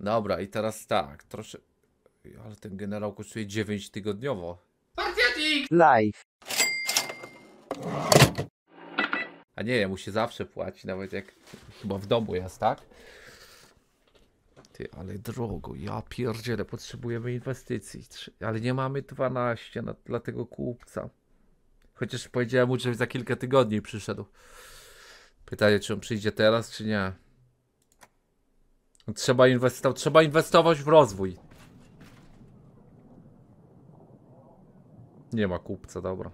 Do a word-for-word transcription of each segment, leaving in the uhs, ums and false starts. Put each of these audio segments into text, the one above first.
Dobra, i teraz tak, trosze... Ale ten generał kosztuje dziewięć tygodniowo. Partiatik! Live. A nie, ja mu się zawsze płaci, nawet jak chyba w domu jest, tak? Ty, ale drogo, ja pierdzielę, potrzebujemy inwestycji. Ale nie mamy dwanaście na, dla tego kupca. Chociaż powiedziałem mu, że za kilka tygodni przyszedł. Pytanie, czy on przyjdzie teraz, czy nie. Trzeba inwestować, trzeba inwestować w rozwój. Nie ma kupca, dobra.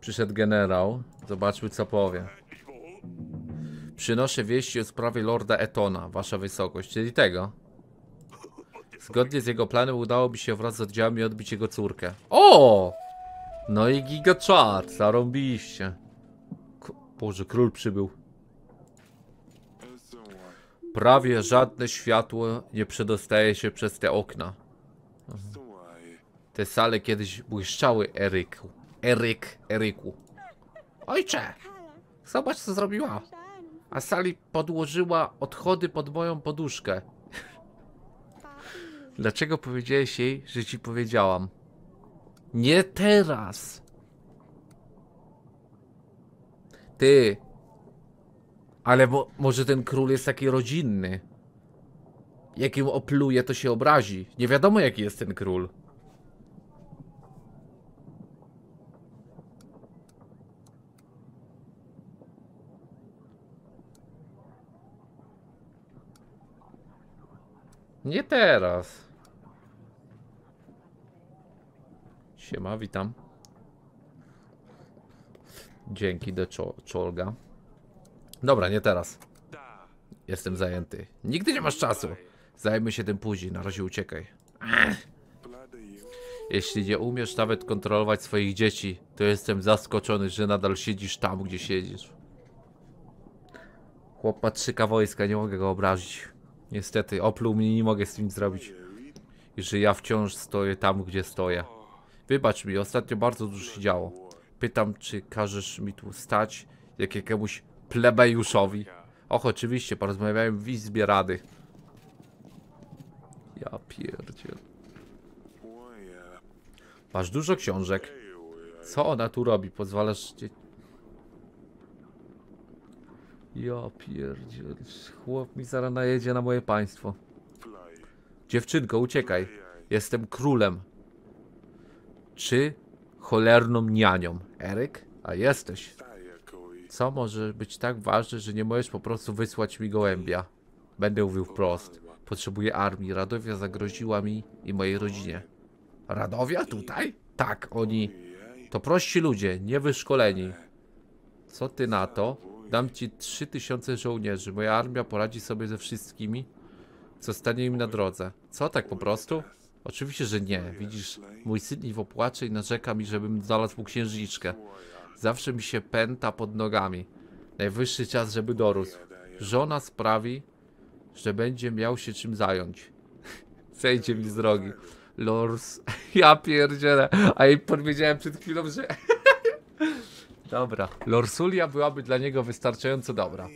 Przyszedł generał. Zobaczmy, co powie. Przynoszę wieści o sprawie Lorda Etona, Wasza Wysokość, czyli tego. Zgodnie z jego planem udało mi się wraz z oddziałami odbić jego córkę. O! No i gigaczat, zarąbiście. Boże, król przybył. Prawie żadne światło nie przedostaje się przez te okna. Aha. Te sale kiedyś błyszczały, Eryku. Eryk, Eryku. Ojcze! Zobacz, co zrobiła. Asali podłożyła odchody pod moją poduszkę. Dlaczego powiedziałeś jej, że ci powiedziałam? Nie teraz! Ty! Ale bo, może ten król jest taki rodzinny. Jak ją opluje, to się obrazi. Nie wiadomo, jaki jest ten król. Nie teraz. Siema, witam. Dzięki, do czołga. Dobra, nie teraz. Jestem zajęty. Nigdy nie masz czasu. Zajmę się tym później, na razie uciekaj. Ech. Jeśli nie umiesz nawet kontrolować swoich dzieci, to jestem zaskoczony, że nadal siedzisz tam, gdzie siedzisz. Chłop patrzyka wojska, nie mogę go obrazić. Niestety, opluł mnie, nie mogę z tym nic zrobić. I że ja wciąż stoję tam, gdzie stoję. Wybacz mi, ostatnio bardzo dużo się działo. Pytam, czy każesz mi tu stać, jak jakiemuś plebejuszowi. Och, oczywiście, porozmawiałem w izbie rady. Ja pierdziel. Masz dużo książek. Co ona tu robi? Pozwalasz ci... Ja pierdziel, chłop mi zaraz najedzie na moje państwo. Dziewczynko, uciekaj. Jestem królem. Czy cholerną nianią, Eryk? A jesteś. Co może być tak ważne, że nie możesz po prostu wysłać mi gołębia? Będę mówił wprost. Potrzebuję armii. Radowia zagroziła mi i mojej rodzinie. Radowia? Tutaj? Tak, oni. To prości ludzie, niewyszkoleni. Co ty na to? Dam ci trzy tysiące żołnierzy. Moja armia poradzi sobie ze wszystkimi, co stanie im na drodze. Co, tak po prostu? Oczywiście, że nie. Widzisz, mój syn Iwo płacze i narzeka mi, żebym znalazł mu księżniczkę. Zawsze mi się pęta pod nogami. Najwyższy czas, żeby dorósł. Żona sprawi, że będzie miał się czym zająć. Zejdzie mi z drogi. Lors... Ja pierdzielę. A jej powiedziałem przed chwilą, że... Dobra. Lorsulia byłaby dla niego wystarczająco dobra.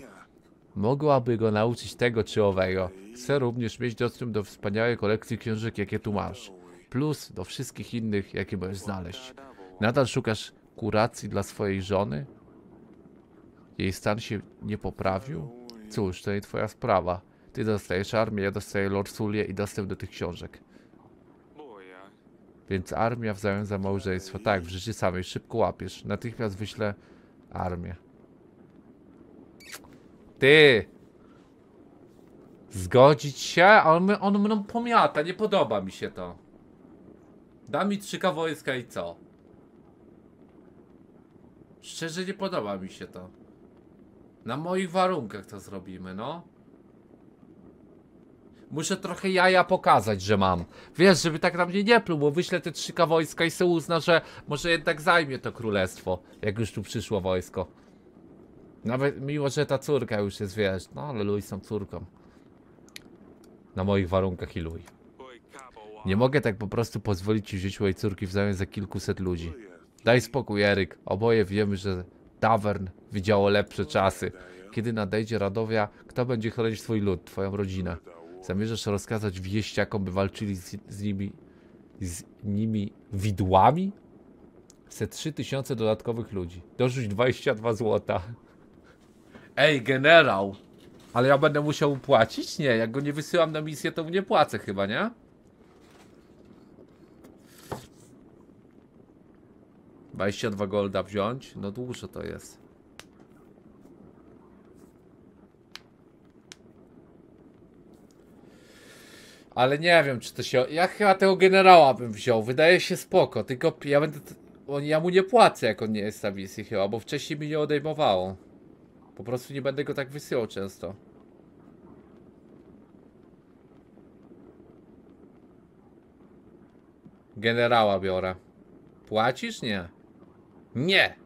Mogłaby go nauczyć tego czy owego. Chcę również mieć dostęp do wspaniałej kolekcji książek, jakie tu masz. Plus do wszystkich innych, jakie możesz znaleźć. Nadal szukasz kuracji dla swojej żony? Jej stan się nie poprawił? Cóż, to nie twoja sprawa. Ty dostajesz armię, ja dostaję Lorsulię i dostęp do tych książek. Więc armia w zamian za małżeństwo. Tak, w życiu samej szybko łapiesz. Natychmiast wyślę armię. Ty! Zgodzić się? On, on mną pomiata, nie podoba mi się to. Da mi trzyka wojska i co? Szczerze nie podoba mi się to. Na moich warunkach to zrobimy, no. Muszę trochę jaja pokazać, że mam. Wiesz, żeby tak na mnie nie pluł, bo wyślę te trzyka wojska i se uzna, że może jednak zajmie to królestwo, jak już tu przyszło wojsko. Nawet mimo, że ta córka już jest, wiesz, no ale luj z tą córką. Na moich warunkach i luj. Nie mogę tak po prostu pozwolić ci wziąć mojej córki w zamian za kilkuset ludzi. Daj spokój, Eryk. Oboje wiemy, że Davern widziało lepsze czasy. Kiedy nadejdzie Radowia, kto będzie chronić swój lud, twoją rodzinę? Zamierzasz rozkazać wieściakom, by walczyli z, z nimi z nimi widłami? Se trzy tysiące dodatkowych ludzi. Dorzuć dwadzieścia dwa złota. Ej, generał! Ale ja będę musiał płacić? Nie, jak go nie wysyłam na misję, to mu nie płacę chyba, nie? dwadzieścia dwa golda wziąć? No dłuższe to jest. Ale nie wiem, czy to się... Ja chyba tego generała bym wziął. Wydaje się spoko, tylko ja będę... Ja mu nie płacę, jak on nie jest na misji chyba, bo wcześniej mi nie odejmowało. Po prostu nie będę go tak wysyłał często. Generała biorę. Płacisz? Nie. Nie!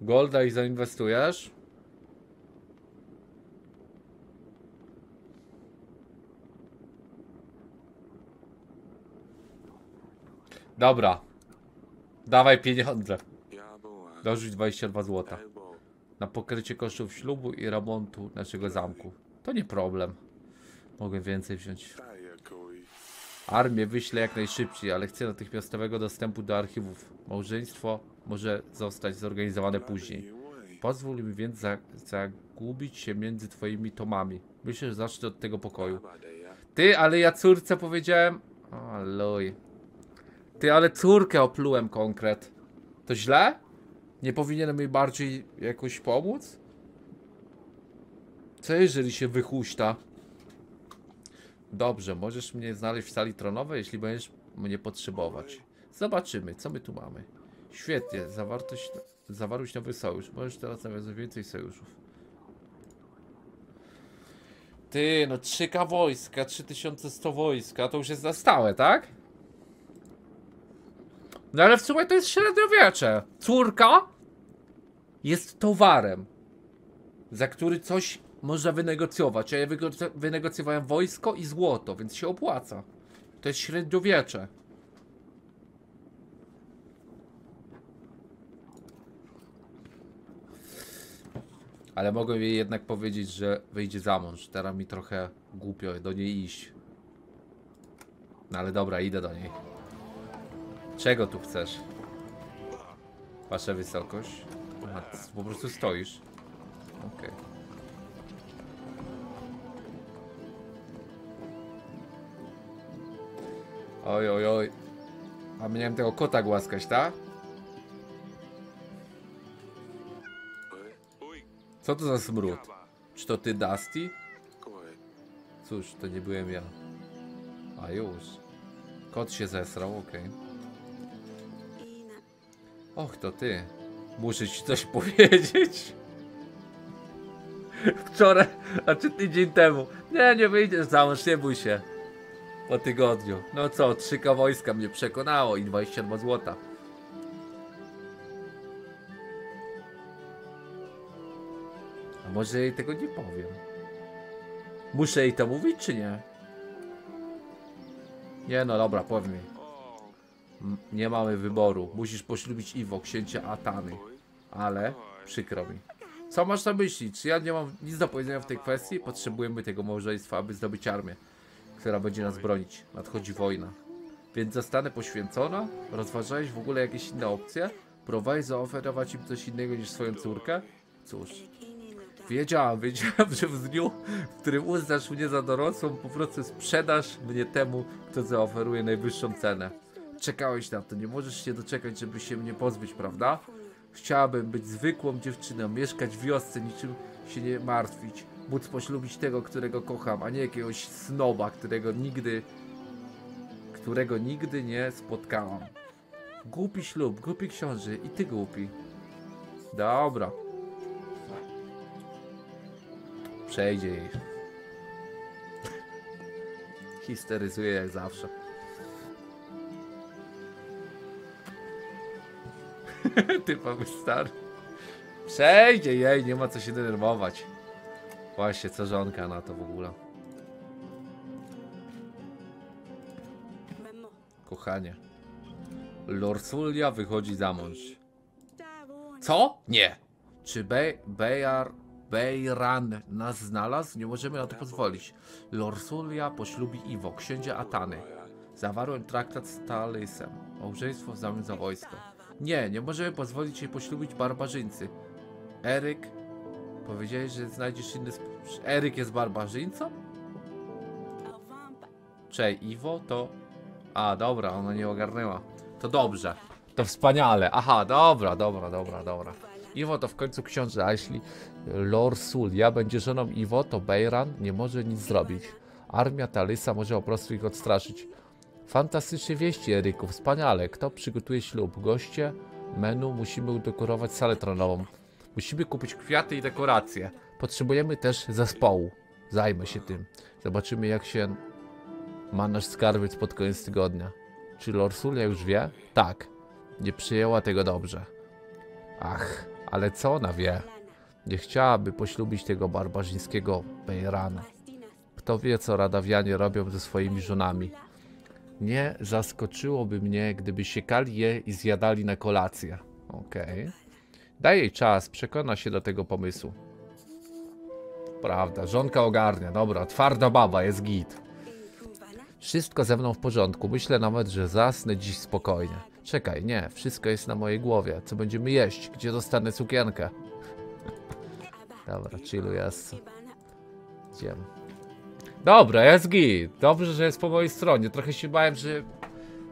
Golda i zainwestujesz? Dobra. Dawaj pieniądze. Dorzuć dwadzieścia dwa złote. Na pokrycie kosztów ślubu i remontu naszego zamku. To nie problem. Mogę więcej wziąć. Armię wyślę jak najszybciej, ale chcę natychmiastowego dostępu do archiwów. Małżeństwo może zostać zorganizowane później. Pozwól mi więc zagubić się między twoimi tomami. Myślę, że zacznę od tego pokoju. Ty, ale ja córce powiedziałem... Aloj. Ty, ale córkę oplułem konkret. To źle? Nie powinienem jej bardziej jakoś pomóc? Co jeżeli się wychuśta? Dobrze, możesz mnie znaleźć w sali tronowej, jeśli będziesz mnie potrzebować. Zobaczymy, co my tu mamy. Świetnie, zawartość, zawarłeś nowy sojusz. Możesz teraz nawiązać więcej sojuszów. Ty, no trzy ka wojska, trzy tysiące sto wojska, to już jest na stałe, tak? No ale w sumie to jest średniowiecze. Córka jest towarem, za który coś można wynegocjować. A ja wynegocjowałem wojsko i złoto, więc się opłaca. To jest średniowiecze. Ale mogę jej jednak powiedzieć, że wyjdzie za mąż. Teraz mi trochę głupio do niej iść. No ale dobra, idę do niej. Czego tu chcesz? Wasza wysokość? Aha, po prostu stoisz. Okej. Okay. Oj, oj, oj. A miałem tego kota głaskać, tak? Co to za smród? Czy to ty, Dusty? Cóż, to nie byłem ja. A już. Kot się zesrał, okej. Okay. Och, to ty. Muszę ci coś powiedzieć. Wczoraj, a czy tydzień temu. Nie, nie wyjdziesz za mąż, nie bój się. Po tygodniu. No co, trzy ka wojska mnie przekonało i dwadzieścia dwa złota. A może jej tego nie powiem? Muszę jej to mówić, czy nie? Nie, no dobra, powiem jej. Nie mamy wyboru. Musisz poślubić Iwo, księcia Atany. Ale przykro mi. Co masz na myśli? Czy ja nie mam nic do powiedzenia w tej kwestii? Potrzebujemy tego małżeństwa, aby zdobyć armię, która będzie nas bronić. Nadchodzi wojna. Więc zostanę poświęcona? Rozważałeś w ogóle jakieś inne opcje? Próbowałeś zaoferować im coś innego niż swoją córkę? Cóż. Wiedziałam, wiedziałam, że w dniu, w którym uznasz mnie za dorosłą, po prostu sprzedasz mnie temu, kto zaoferuje najwyższą cenę. Czekałeś na to, nie możesz się doczekać, żeby się mnie pozbyć, prawda? Chciałabym być zwykłą dziewczyną, mieszkać w wiosce, niczym się nie martwić. Móc poślubić tego, którego kocham, a nie jakiegoś snoba, którego nigdy... którego nigdy nie spotkałam. Głupi ślub, głupi książę i ty głupi. Dobra. Przejdzie jej. Histeryzuje jak zawsze. Ty mamy stary. Przejdzie jej, nie ma co się denerwować. Właśnie, co żonka na to w ogóle. Kochanie. Lorsulia wychodzi za mąż. Co? Nie. Czy Be Bejar Bejran nas znalazł, nie możemy na to pozwolić. Lorsulia poślubi Iwo, księcia Atany. Zawarłem traktat z Talisem. Małżeństwo w zamian za wojsko. Nie, nie możemy pozwolić jej poślubić barbarzyńcy. Eryk, powiedziałeś, że znajdziesz inny... Eryk jest barbarzyńcą? Czej, Iwo to... A, dobra, ona nie ogarnęła. To dobrze. To wspaniale. Aha, dobra, dobra, dobra, dobra. Iwo to w końcu książę, a jeśli Lorsulia będzie żoną Iwo, to Bejran nie może nic zrobić. Armia Talisa może po prostu ich odstraszyć. Fantastyczne wieści, Eryku, wspaniale. Kto przygotuje ślub? Goście? Menu? Musimy udekorować salę tronową. Musimy kupić kwiaty i dekoracje. Potrzebujemy też zespołu. Zajmę się tym. Zobaczymy, jak się ma nasz skarbiec pod koniec tygodnia. Czy Lorsulia już wie? Tak. Nie przyjęła tego dobrze. Ach, ale co ona wie? Nie chciałaby poślubić tego barbarzyńskiego Bejrana. Kto wie, co Radawianie robią ze swoimi żonami. Nie zaskoczyłoby mnie, gdyby siekali je i zjadali na kolację. Okej. Okay. Daj jej czas, przekona się do tego pomysłu. Prawda, żonka ogarnia. Dobra, twarda baba, jest git. Wszystko ze mną w porządku. Myślę nawet, że zasnę dziś spokojnie. Czekaj, nie. Wszystko jest na mojej głowie. Co będziemy jeść? Gdzie dostanę sukienkę? Dobra, chillu jest. Idziemy. Dobra, jest git. Dobrze, że jest po mojej stronie. Trochę się bałem, że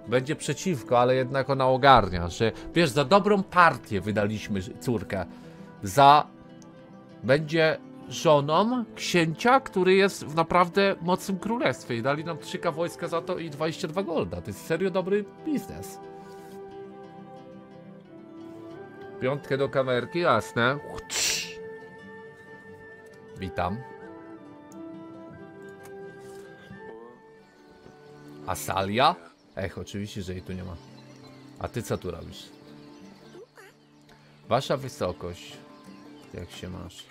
będzie przeciwko, ale jednak ona ogarnia, że wiesz, za dobrą partię wydaliśmy córkę. Za... Będzie... żoną księcia, który jest w naprawdę mocnym królestwie i dali nam trzy ka wojska za to i dwadzieścia dwa golda. To jest serio dobry biznes. Piątkę do kamerki, jasne. Witam. Asalia? Ech, oczywiście, że jej tu nie ma. A ty co tu robisz? Wasza wysokość. Jak się masz?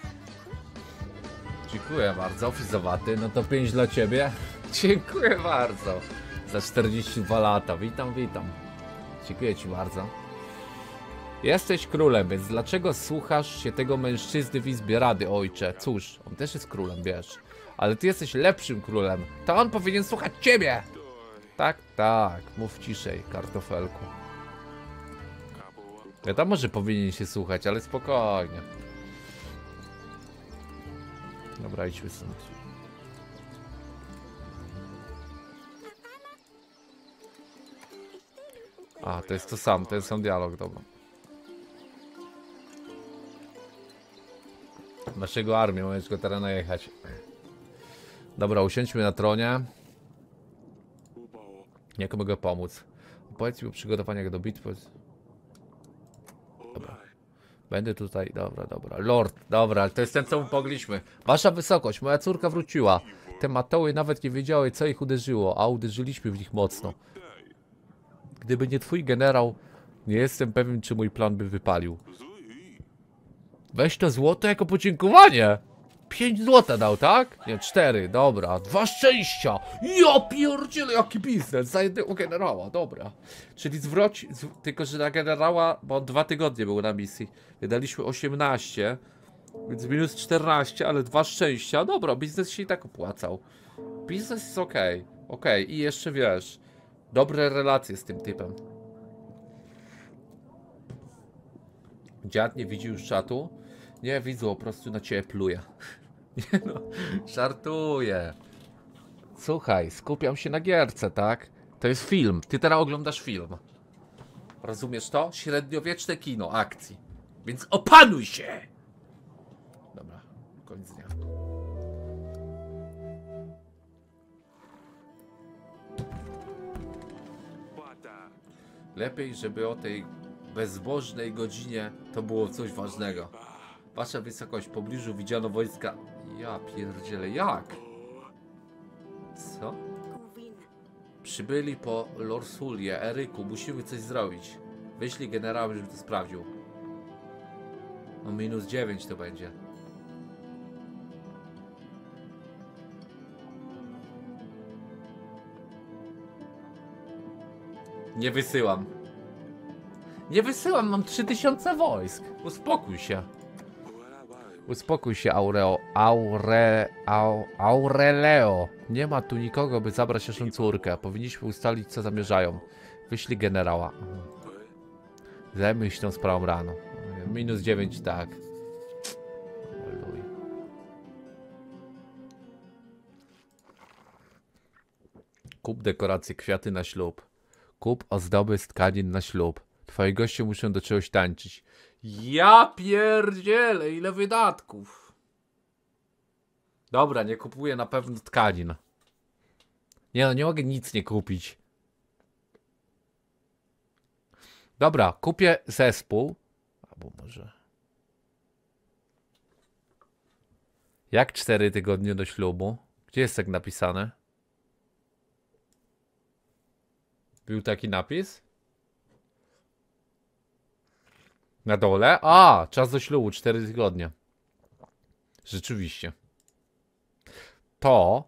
Dziękuję bardzo, ofizowaty, no to pięć dla ciebie. Dziękuję bardzo. Za czterdzieści dwa lata, witam, witam. Dziękuję ci bardzo. Jesteś królem, więc dlaczego słuchasz się tego mężczyzny w izbie rady, ojcze? Cóż, on też jest królem, wiesz. Ale ty jesteś lepszym królem, to on powinien słuchać ciebie. Tak, tak, mów ciszej, kartofelku. Wiadomo, że powinien się słuchać, ale spokojnie. Dobra, idźmy stąd. A, to jest to sam, ten sam dialog, dobra. Naszego armię, możesz go teraz najechać. Dobra, usiądźmy na tronie. Jak mogę pomóc? Opowiedz mi o przygotowaniach do bitwy. Dobra. Będę tutaj, dobra, dobra, lord, dobra, ale to jest ten, co mu pogliśmy. Wasza wysokość, moja córka wróciła. Te matoły nawet nie wiedziały, co ich uderzyło, a uderzyliśmy w nich mocno. Gdyby nie twój generał, nie jestem pewien, czy mój plan by wypalił. Weź to złoto jako podziękowanie. Pięć złota dał, tak? Nie, cztery, dobra, dwa szczęścia. Ja pierdzielę, jaki biznes, za jednego generała, dobra. Czyli zwróć, zw tylko że na generała, bo on dwa tygodnie był na misji. Wydaliśmy osiemnaście, więc minus czternaście, ale dwa szczęścia, dobra, biznes się i tak opłacał. Biznes jest okej, okay, okej, okay. I jeszcze wiesz, dobre relacje z tym typem. Dziad nie widzi już czatu. Nie widzę, po prostu na ciebie pluję. Nie no, żartuję. Słuchaj, skupiam się na gierce, tak? To jest film, ty teraz oglądasz film. Rozumiesz to? Średniowieczne kino akcji. Więc opanuj się! Dobra, koniec dnia. Lepiej, żeby o tej bezbożnej godzinie to było coś ważnego. Wasza wysokość, w pobliżu widziano wojska. Ja pierdzielę, jak? Co? Przybyli po Lorsulię, Eryku, musimy coś zrobić. Wyślij generała, żeby to sprawdził. No minus dziewięć to będzie. Nie wysyłam. Nie wysyłam, mam trzy tysiące wojsk. Uspokój się. Uspokój się, Aureo. Aure... Au, Aureleo. Nie ma tu nikogo, by zabrać naszą córkę. Powinniśmy ustalić, co zamierzają. Wyślij generała. Zajmij się tą sprawą rano. Minus dziewięć, tak. Kup dekoracje, kwiaty na ślub. Kup ozdoby z tkanin na ślub. Twoi goście muszą do czegoś tańczyć. Ja pierdzielę, ile wydatków. Dobra, nie kupuję na pewno tkanin. Nie no, nie mogę nic nie kupić. Dobra, kupię zespół. Albo może... Jak cztery tygodnie do ślubu? Gdzie jest tak napisane? Był taki napis? Na dole? A, czas do ślubu, cztery tygodnie. Rzeczywiście. To...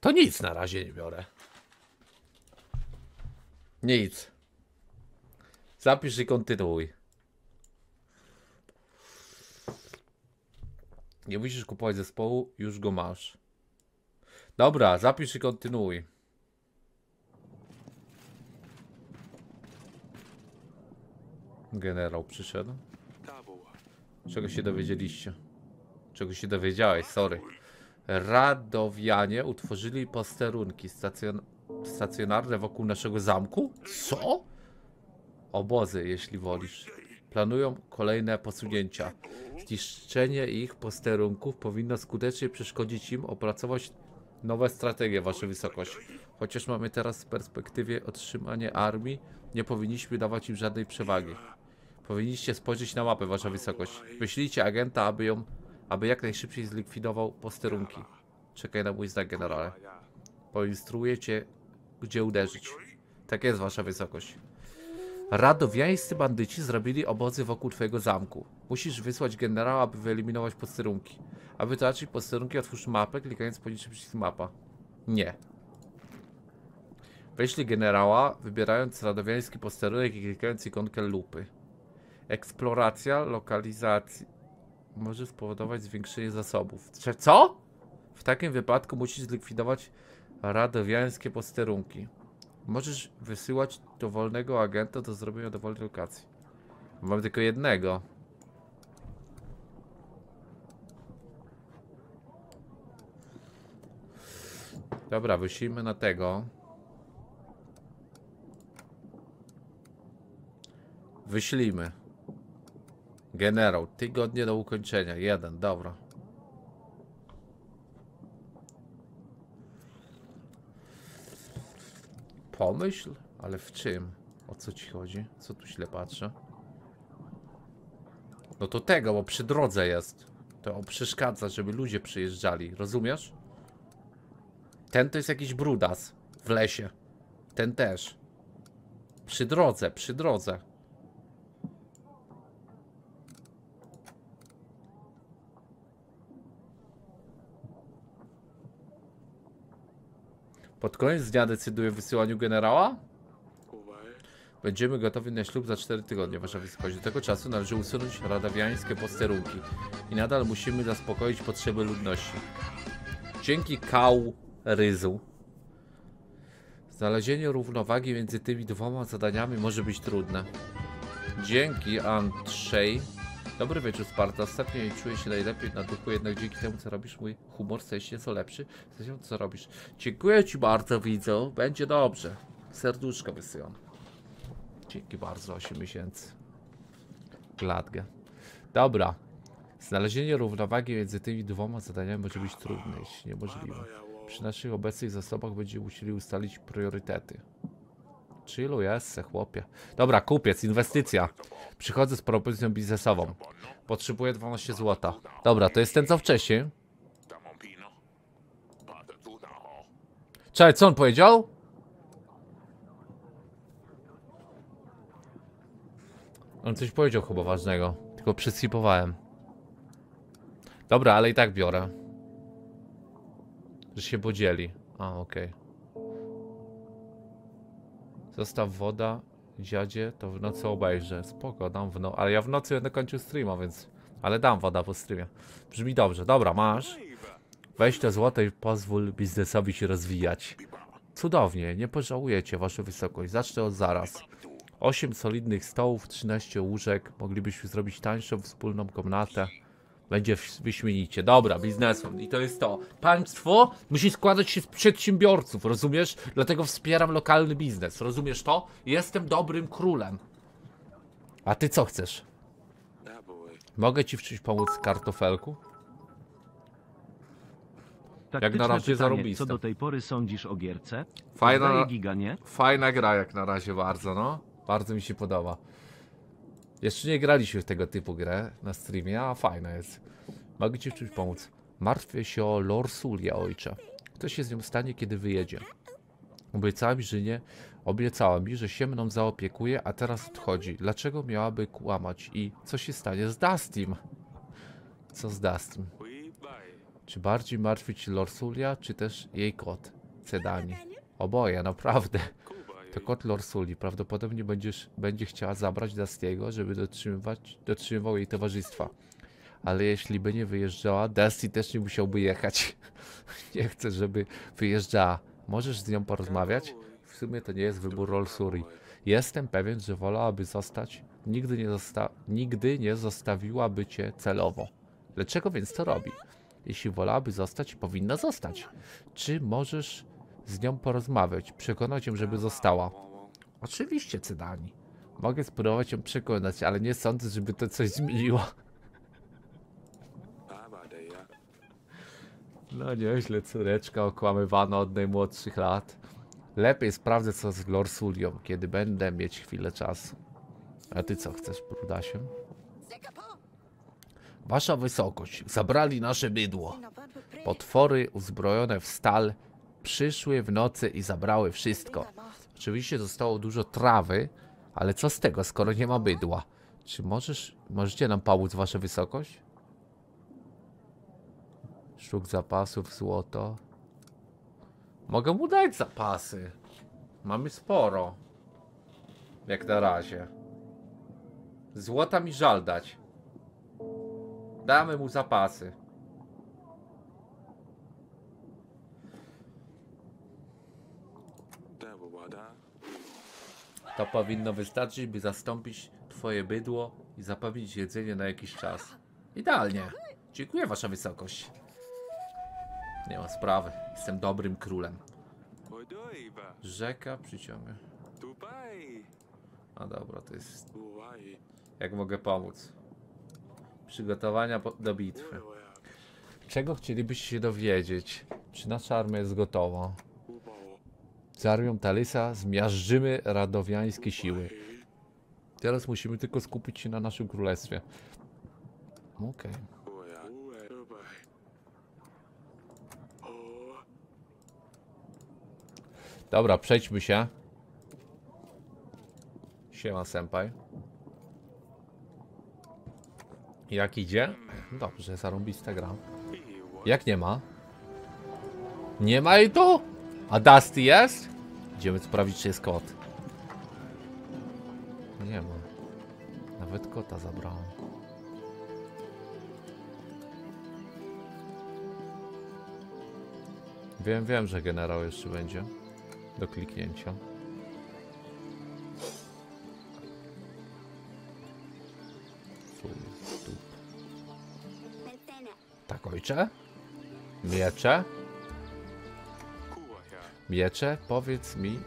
To nic na razie nie biorę. Nic. Zapisz i kontynuuj. Nie musisz kupować zespołu, już go masz. Dobra, zapisz i kontynuuj. Generał przyszedł. Czego się dowiedzieliście? Czego się dowiedziałeś? Sorry. Radowianie utworzyli posterunki stacjon stacjonarne wokół naszego zamku? Co? Obozy, jeśli wolisz. Planują kolejne posunięcia. Zniszczenie ich posterunków powinno skutecznie przeszkodzić im opracować nowe strategie, Wasza Wysokość. Chociaż mamy teraz w perspektywie otrzymania armii, nie powinniśmy dawać im żadnej przewagi. Powinniście spojrzeć na mapę, Wasza Wysokość. Wyślijcie agenta, aby ją, aby jak najszybciej zlikwidował posterunki. Czekaj na mój znak, generale. Poinstruuję cię, gdzie uderzyć. Tak jest, Wasza Wysokość. Radowiańscy bandyci zrobili obozy wokół twojego zamku. Musisz wysłać generała, aby wyeliminować posterunki. Aby tracić posterunki, otwórz mapę, klikając poniżej przycisk mapa. Nie. Wyślij generała, wybierając radowiański posterunek i klikając ikonkę lupy. Eksploracja lokalizacji może spowodować zwiększenie zasobów. Co? W takim wypadku musisz zlikwidować radowiańskie posterunki. Możesz wysyłać dowolnego agenta do zrobienia dowolnej lokacji. Mam tylko jednego. Dobra, wyślijmy na tego. Wyślijmy. Generał, tygodnie do ukończenia. Jeden, dobra. Pomyśl? Ale w czym? O co ci chodzi? Co tu źle patrzę? No to tego, bo przy drodze jest. To przeszkadza, żeby ludzie przyjeżdżali. Rozumiesz? Ten to jest jakiś brudas. W lesie. Ten też. Przy drodze, przy drodze. Pod koniec dnia decyduję o wysyłaniu generała. Będziemy gotowi na ślub za cztery tygodnie, Wasza Wysokość. Do tego czasu należy usunąć radowiańskie posterunki. I nadal musimy zaspokoić potrzeby ludności. Dzięki kauryzu. Znalezienie równowagi między tymi dwoma zadaniami może być trudne. Dzięki, Andrzej. Dobry wieczór, Sparta. Ostatnio nie czuję się najlepiej na duchu, jednak dzięki temu, co robisz, mój humor staje się nieco lepszy. Zresztą, co robisz. Dziękuję ci bardzo, widzę. Będzie dobrze. Serduszka wysyłam. Dzięki bardzo, osiem miesięcy. Gladkę. Dobra. Znalezienie równowagi między tymi dwoma zadaniami może być trudne, jeśli niemożliwe. Przy naszych obecnych zasobach będziemy musieli ustalić priorytety. Chillu jest se, chłopie. Dobra, kupiec, inwestycja. Przychodzę z propozycją biznesową. Potrzebuję dwanaście złota. Dobra, to jest ten co wcześniej. Czekaj, co on powiedział? On coś powiedział chyba ważnego. Tylko przyskipowałem. Dobra, ale i tak biorę. Że się podzieli. A, okej. Okay. Zostaw woda, dziadzie, to w nocy obejrzę. Spoko, dam w nocy. Ale ja w nocy będę kończył streama, więc... Ale dam woda po streamie. Brzmi dobrze. Dobra, masz. Weź te złote i pozwól biznesowi się rozwijać. Cudownie, nie pożałujecie, Waszą Wysokość. Zacznę od zaraz. osiem solidnych stołów, trzynaście łóżek. Moglibyśmy zrobić tańszą wspólną komnatę. Będzie wyśmienicie. Dobra, biznesem. I to jest to. Państwo musi składać się z przedsiębiorców, rozumiesz? Dlatego wspieram lokalny biznes. Rozumiesz to? Jestem dobrym królem. A ty co chcesz? Mogę ci w czymś pomóc, kartofelku? Jak na razie zarobiste. Co do tej pory sądzisz o gierce? Fajna, giga, nie? Fajna gra jak na razie bardzo, no. Bardzo mi się podoba. Jeszcze nie graliśmy w tego typu grę na streamie, a fajna jest. Mogę ci w czymś pomóc. Martwię się o Lorsulia, ojcze. Co się z nią stanie, kiedy wyjedzie? Obiecała mi, że nie. Obiecała mi, że się mną zaopiekuje, a teraz odchodzi. Dlaczego miałaby kłamać? I co się stanie z Dustym? Co z Dustym? Czy bardziej martwić Lorsulia, czy też jej kot, Cydani? Oboje, naprawdę. To kot Lorsuli. Prawdopodobnie będziesz, będzie chciała zabrać Dusty'ego, żeby dotrzymywać, dotrzymywał jej towarzystwa. Ale jeśli by nie wyjeżdżała, Dusty też nie musiałby jechać. Nie chcę, żeby wyjeżdżała. Możesz z nią porozmawiać? W sumie to nie jest wybór Lorsuli. Jestem pewien, że wolałaby zostać. Nigdy nie, zosta nigdy nie zostawiłaby cię celowo. Dlaczego więc to robi? Jeśli wolałaby zostać, powinna zostać. Czy możesz z nią porozmawiać, przekonać ją, żeby została? Oczywiście, Cydani. Mogę spróbować ją przekonać, ale nie sądzę, żeby to coś zmieniło. No nieźle, córeczka okłamywana od najmłodszych lat. Lepiej sprawdzę, co z Lorsulią, kiedy będę mieć chwilę czasu. A ty co chcesz, Brudasiu? Wasza Wysokość, zabrali nasze bydło. Potwory uzbrojone w stal przyszły w nocy i zabrały wszystko. Oczywiście zostało dużo trawy, ale co z tego, skoro nie ma bydła? Czy możesz, możecie nam pomóc, Wasza Wysokość? Szuk zapasów, złoto. Mogę mu dać zapasy. Mamy sporo. Jak na razie. Złota mi żal dać. Damy mu zapasy. To powinno wystarczyć, by zastąpić twoje bydło i zapewnić jedzenie na jakiś czas. Idealnie. Dziękuję, Wasza Wysokość. Nie ma sprawy. Jestem dobrym królem. Rzeka przyciąga. A dobra, to jest... Jak mogę pomóc? Przygotowania do bitwy. Czego chcielibyście się dowiedzieć? Czy nasza armia jest gotowa? Z armią Talisa zmiażdżymy radowiańskie siły. Teraz musimy tylko skupić się na naszym królestwie. Okej. Okay. Dobra, przejdźmy się. Siema, senpai. Jak idzie? Dobrze, zarąbista gra. Jak nie ma? Nie ma i tu? A Dusty jest? Idziemy sprawdzić, czy jest kot. Nie ma. Nawet kota zabrałem. Wiem, wiem, że generał jeszcze będzie. Do kliknięcia. Tak, ojcze? Miecze? Miecze? Powiedz mi,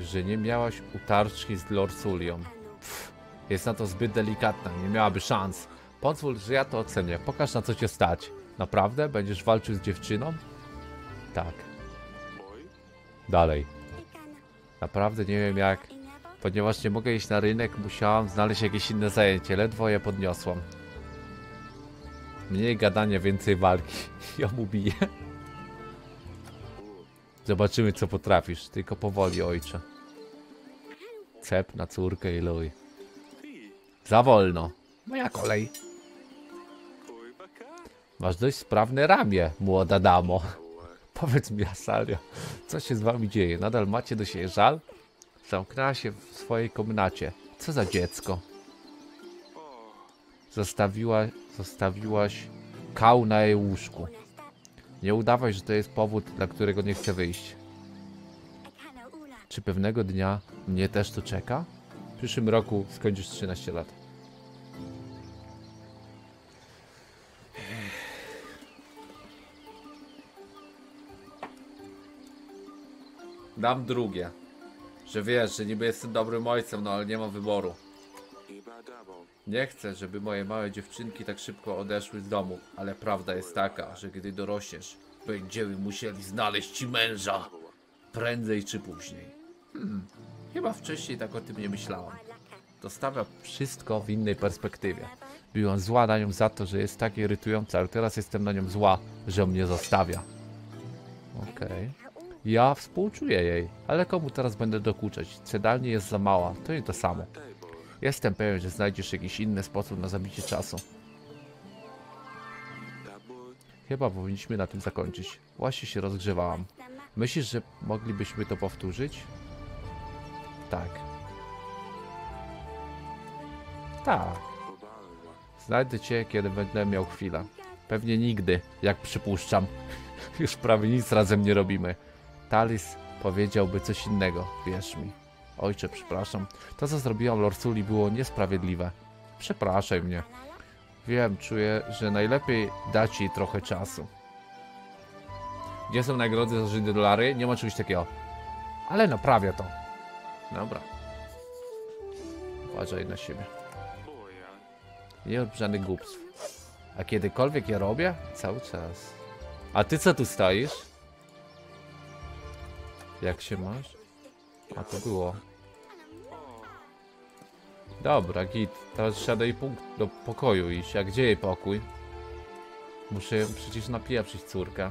że nie miałaś utarczki z Lorsulią. Pff, jest na to zbyt delikatna, nie miałaby szans. Pozwól, że ja to ocenię. Pokaż, na co cię stać. Naprawdę? Będziesz walczył z dziewczyną? Tak. Dalej. Naprawdę nie wiem jak. Ponieważ nie mogę iść na rynek, musiałam znaleźć jakieś inne zajęcie. Ledwo je podniosłam. Mniej gadania, więcej walki. Ja mu biję. Zobaczymy, co potrafisz. Tylko powoli, ojcze. Cep na córkę i luj. Za wolno. Moja kolej. Masz dość sprawne ramię, młoda damo. Powiedz mi, Asalia, co się z wami dzieje? Nadal macie do siebie żal? Zamknęła się w swojej komnacie. Co za dziecko? Zostawiła, zostawiłaś kał na jej łóżku. Nie udawaj, że to jest powód, dla którego nie chcę wyjść. Czy pewnego dnia mnie też to czeka? W przyszłym roku skończysz trzynaście lat. Dam drugie. Że wiesz, że niby jestem dobrym ojcem, no ale nie mam wyboru. Nie chcę, żeby moje małe dziewczynki tak szybko odeszły z domu, ale prawda jest taka, że gdy dorośniesz, będziemy musieli znaleźć ci męża. Prędzej czy później. Hmm, chyba wcześniej tak o tym nie myślałam. To stawia wszystko w innej perspektywie. Byłam zła na nią za to, że jest tak irytująca, ale teraz jestem na nią zła, że mnie zostawia. Okej. Okay. Ja współczuję jej, ale komu teraz będę dokuczać? Cydani jest za mała, to nie to samo. Jestem pewien, że znajdziesz jakiś inny sposób na zabicie czasu. Chyba powinniśmy na tym zakończyć. Właśnie się rozgrzewałam. Myślisz, że moglibyśmy to powtórzyć? Tak. Tak. Znajdę cię, kiedy będę miał chwilę. Pewnie nigdy, jak przypuszczam. Już prawie nic razem nie robimy. Talis powiedziałby coś innego, wierz mi. Ojcze, przepraszam. To, co zrobiłam Lorsuli, było niesprawiedliwe. Przepraszaj mnie. Wiem, czuję, że najlepiej dać jej trochę czasu. Nie są nagrody za sześć dolary? Nie ma czegoś takiego. Ale naprawia to. Dobra. Uważaj na siebie. Nie rób żadnych głupstw. A kiedykolwiek ja robię? Cały czas. A ty co tu stoisz? Jak się masz? A to było. Dobra, git. Teraz siadaj do pokoju iść. A gdzie jej pokój? Muszę przecież napieprzyć córkę.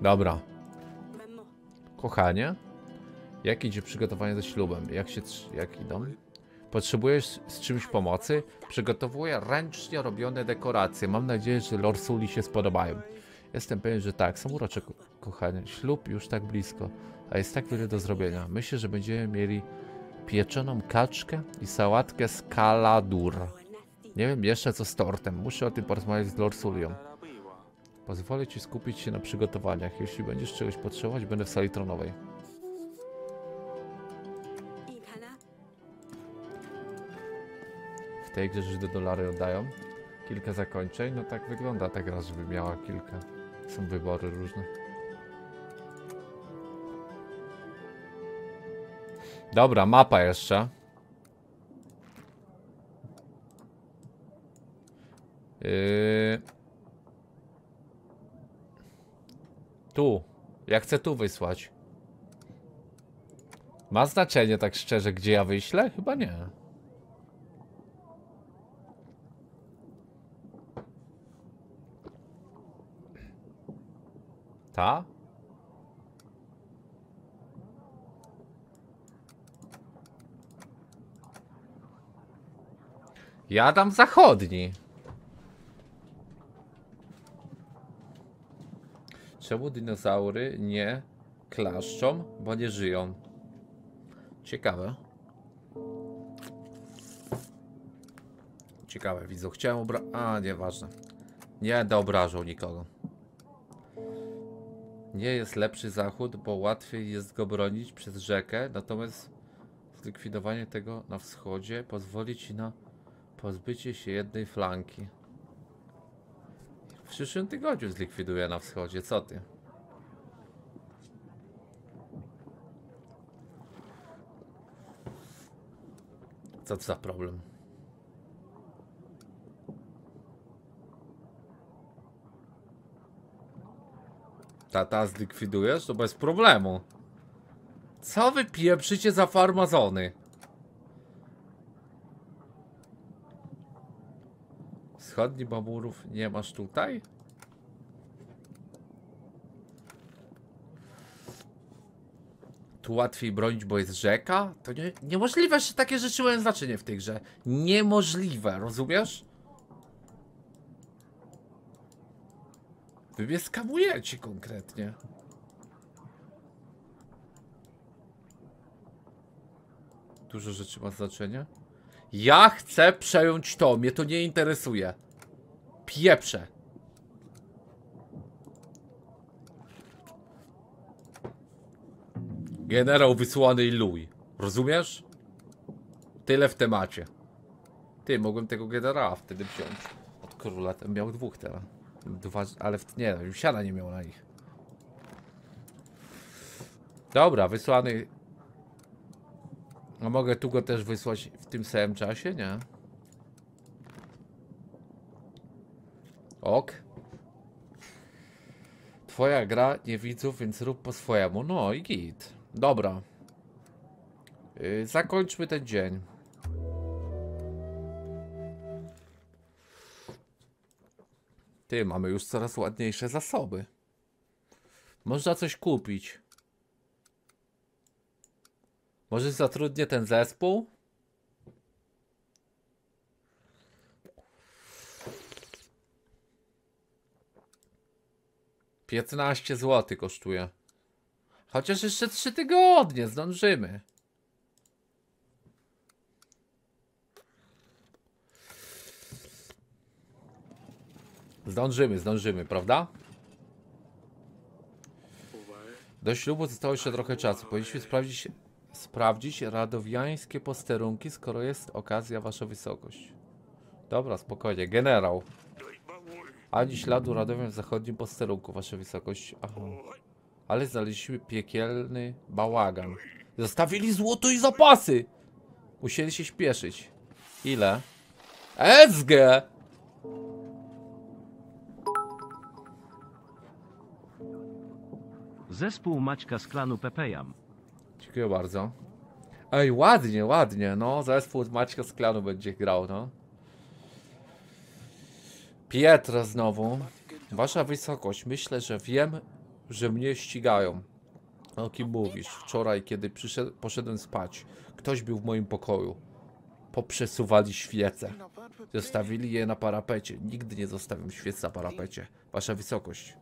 Dobra. Kochanie? Jak idzie przygotowanie do ślubem? Jak się... jak idą? Potrzebujesz z czymś pomocy? Przygotowuję ręcznie robione dekoracje. Mam nadzieję, że Lorsuli się spodobają. Jestem pewien, że tak. Są urocze, ko kochanie. Ślub już tak blisko, a jest tak wiele do zrobienia. Myślę, że będziemy mieli pieczoną kaczkę i sałatkę z kaladur. Nie wiem jeszcze co z tortem. Muszę o tym porozmawiać z Lorsulią. Pozwolę ci skupić się na przygotowaniach. Jeśli będziesz czegoś potrzebować, będę w sali tronowej. W tej grze do dolary oddają. Kilka zakończeń. No tak wygląda ta gra, żeby miała kilka. Są wybory różne. Dobra, mapa jeszcze. Yy... Tu. Ja chcę tu wysłać. Ma znaczenie tak szczerze, gdzie ja wyślę? Chyba nie. Ta? Ja dam zachodni. Czemu dinozaury nie klaszczą, bo nie żyją? Ciekawe. Ciekawe, widzę. Chciałem obra... A, nieważne. Nie będę obrażał nikogo. Nie jest lepszy zachód, bo łatwiej jest go bronić przez rzekę, natomiast zlikwidowanie tego na wschodzie pozwoli ci na pozbycie się jednej flanki. W przyszłym tygodniu zlikwiduję na wschodzie, co ty? Co to za problem? Tata, zlikwidujesz? To bez problemu. Co wy pieprzycie za farmazony? Wschodni bamurów nie masz tutaj? Tu łatwiej bronić, bo jest rzeka? To nie, niemożliwe, że takie rzeczy mają znaczenie w tej grze. Niemożliwe, rozumiesz? Wy mnie skamujecie konkretnie. Dużo rzeczy ma znaczenie. Ja chcę przejąć to, mnie to nie interesuje. Pieprze. Generał wysłany i luj. Rozumiesz? Tyle w temacie. Ty, mogłem tego generała wtedy wziąć. Od króla ten miał dwóch teraz. Dwa, ale w, nie, już siana nie miał na nich. Dobra, wysłany. A mogę tu go też wysłać w tym samym czasie? Nie. Ok. Twoja gra nie widzów, więc rób po swojemu. No i git. Dobra. Yy, zakończmy ten dzień. Ty, mamy już coraz ładniejsze zasoby. Można coś kupić. Może zatrudnię ten zespół? piętnaście złotych kosztuje. Chociaż jeszcze trzy tygodnie zdążymy. Zdążymy, zdążymy, prawda? Do ślubu zostało jeszcze trochę czasu. Powinniśmy sprawdzić, sprawdzić radowiańskie posterunki, skoro jest okazja, wasza wysokość. Dobra, spokojnie. Generał. Ani śladu radowian w zachodnim posterunku, wasza wysokość. Aha. Ale znaleźliśmy piekielny bałagan. Zostawili złoto i zapasy! Musieli się śpieszyć. Ile? S G! Zespół Maćka z klanu Pepejam. Dziękuję bardzo. Ej, ładnie, ładnie, no. Zespół Maćka z klanu będzie grał, no. Pietra znowu. Wasza wysokość, myślę, że wiem, że mnie ścigają. O kim mówisz? Wczoraj, kiedy przyszedł, poszedłem spać, ktoś był w moim pokoju. Poprzesuwali świece. Zostawili je na parapecie. Nigdy nie zostawiam świec na parapecie. Wasza wysokość.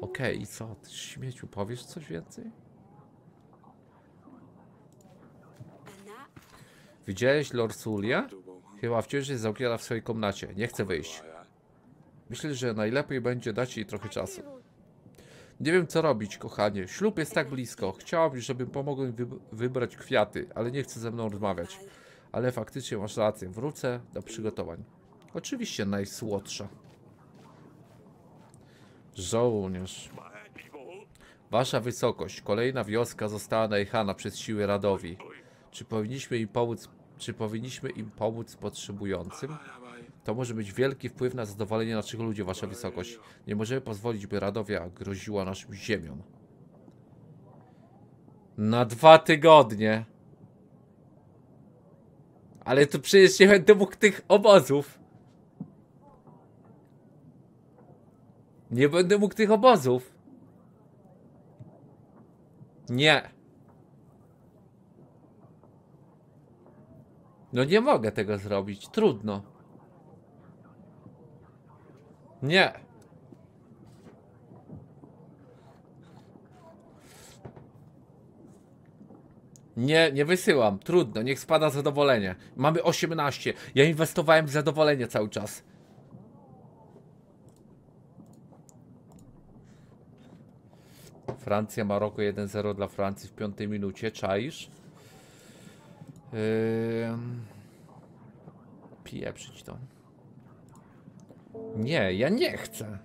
Okej, okay, i co? Ty śmieciu, powiesz coś więcej? Widziałeś Lorsulia? Chyba wciąż jest zamknięta w swojej komnacie. Nie chce wyjść. Myślę, że najlepiej będzie dać jej trochę czasu. Nie wiem, co robić, kochanie. Ślub jest tak blisko. Chciałabym, żebym pomógł im wybrać kwiaty, ale nie chce ze mną rozmawiać. Ale faktycznie masz rację. Wrócę do przygotowań. Oczywiście najsłodsza. Żołnierz. Wasza wysokość. Kolejna wioska została najechana przez siły Radowi. Czy powinniśmy im pomóc, czy powinniśmy im pomóc potrzebującym? To może mieć wielki wpływ na zadowolenie naszych ludzi, wasza wysokość. Nie możemy pozwolić, by Radowia groziła naszym ziemiom. Na dwa tygodnie. Ale to przecież nie będę mógł tych obozów. Nie będę mógł tych obozów. Nie. No nie mogę tego zrobić. Trudno. Nie. Nie, nie wysyłam. Trudno. Niech spada zadowolenie. Mamy osiemnaście. Ja inwestowałem w zadowolenie cały czas. Francja, Maroko jeden zero dla Francji w piątej minucie. Czaisz? Yy... Pieprzyć to. Nie, ja nie chcę.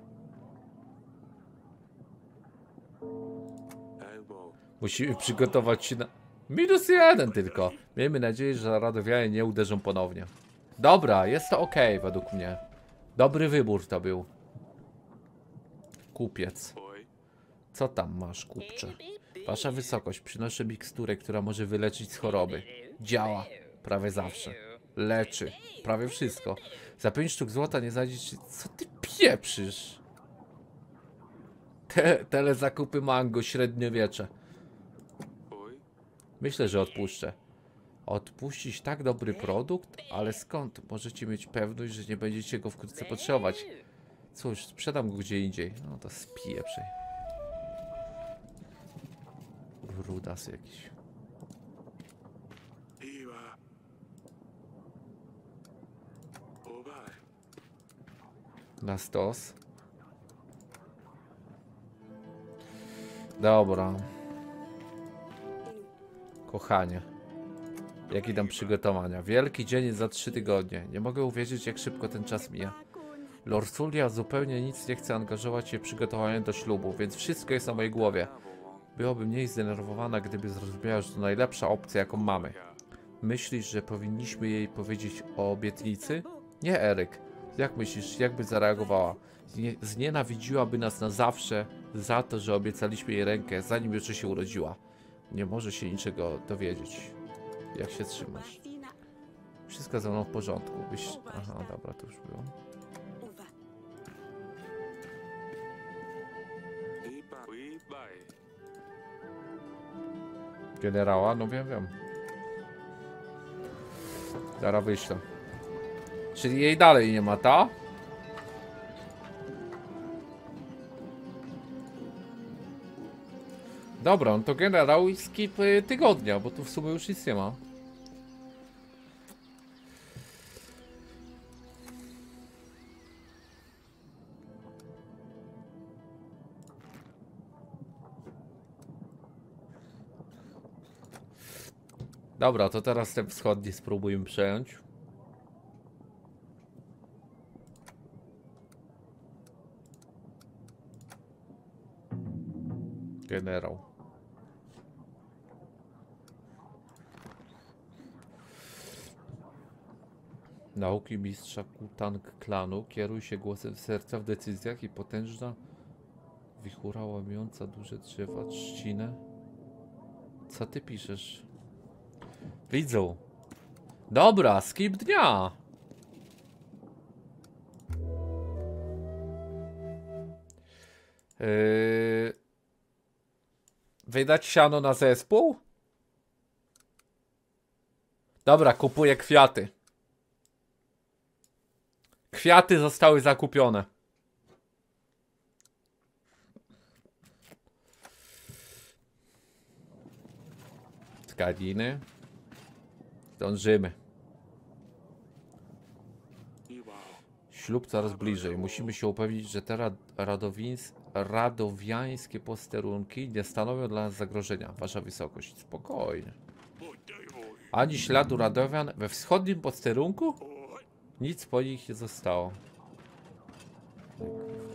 Musimy przygotować się na... Minus jeden tylko. Miejmy nadzieję, że Radowianie nie uderzą ponownie. Dobra, jest to ok według mnie. Dobry wybór to był. Kupiec. Co tam masz, kupcze? Wasza wysokość, przynoszę miksturę, która może wyleczyć z choroby. Działa. Prawie zawsze. Leczy. Prawie wszystko. Za pięć sztuk złota nie znajdziesz... Co ty pieprzysz? Te, tele zakupy mango, średniowiecze. Myślę, że odpuszczę. Odpuścić tak dobry produkt? Ale skąd możecie mieć pewność, że nie będziecie go wkrótce potrzebować? Cóż, sprzedam go gdzie indziej. No to spieprzej. Rudasy jakiś. Na stos. Dobra. Kochanie. Jakie tam przygotowania. Wielki dzień za trzy tygodnie. Nie mogę uwierzyć, jak szybko ten czas mija. Lorsulia zupełnie nic nie chce angażować się w przygotowanie do ślubu, więc wszystko jest na mojej głowie. Byłaby mniej zdenerwowana, gdyby zrozumiała, że to najlepsza opcja, jaką mamy. Myślisz, że powinniśmy jej powiedzieć o obietnicy? Nie, Eryk. Jak myślisz, jakby zareagowała? Znienawidziłaby nas na zawsze za to, że obiecaliśmy jej rękę, zanim jeszcze się urodziła. Nie może się niczego dowiedzieć. Jak się trzymasz? Wszystko ze mną w porządku. Byś... Aha, dobra, to już było. Generała? No wiem, wiem. Zaraz wyślę. Czyli jej dalej nie ma, ta? Dobra, no to generał i skip tygodnia, bo tu w sumie już nic nie ma. Dobra, to teraz ten wschodni spróbujmy przejąć. Generał. Nauki mistrza Kutang klanu. Kieruj się głosem serca w decyzjach i potężna wichura łamiąca duże drzewa, trzcinę. Co ty piszesz? Widzą. Dobra, skip dnia. Yy... Wydać siano na zespół? Dobra, kupuję kwiaty. Kwiaty zostały zakupione. Tkaniny. Zdążymy. Ślub coraz bliżej. Musimy się upewnić, że te radowińs... radowiańskie posterunki nie stanowią dla nas zagrożenia. Wasza wysokość. Spokojnie. Ani śladu radowian we wschodnim posterunku? Nic po nich nie zostało.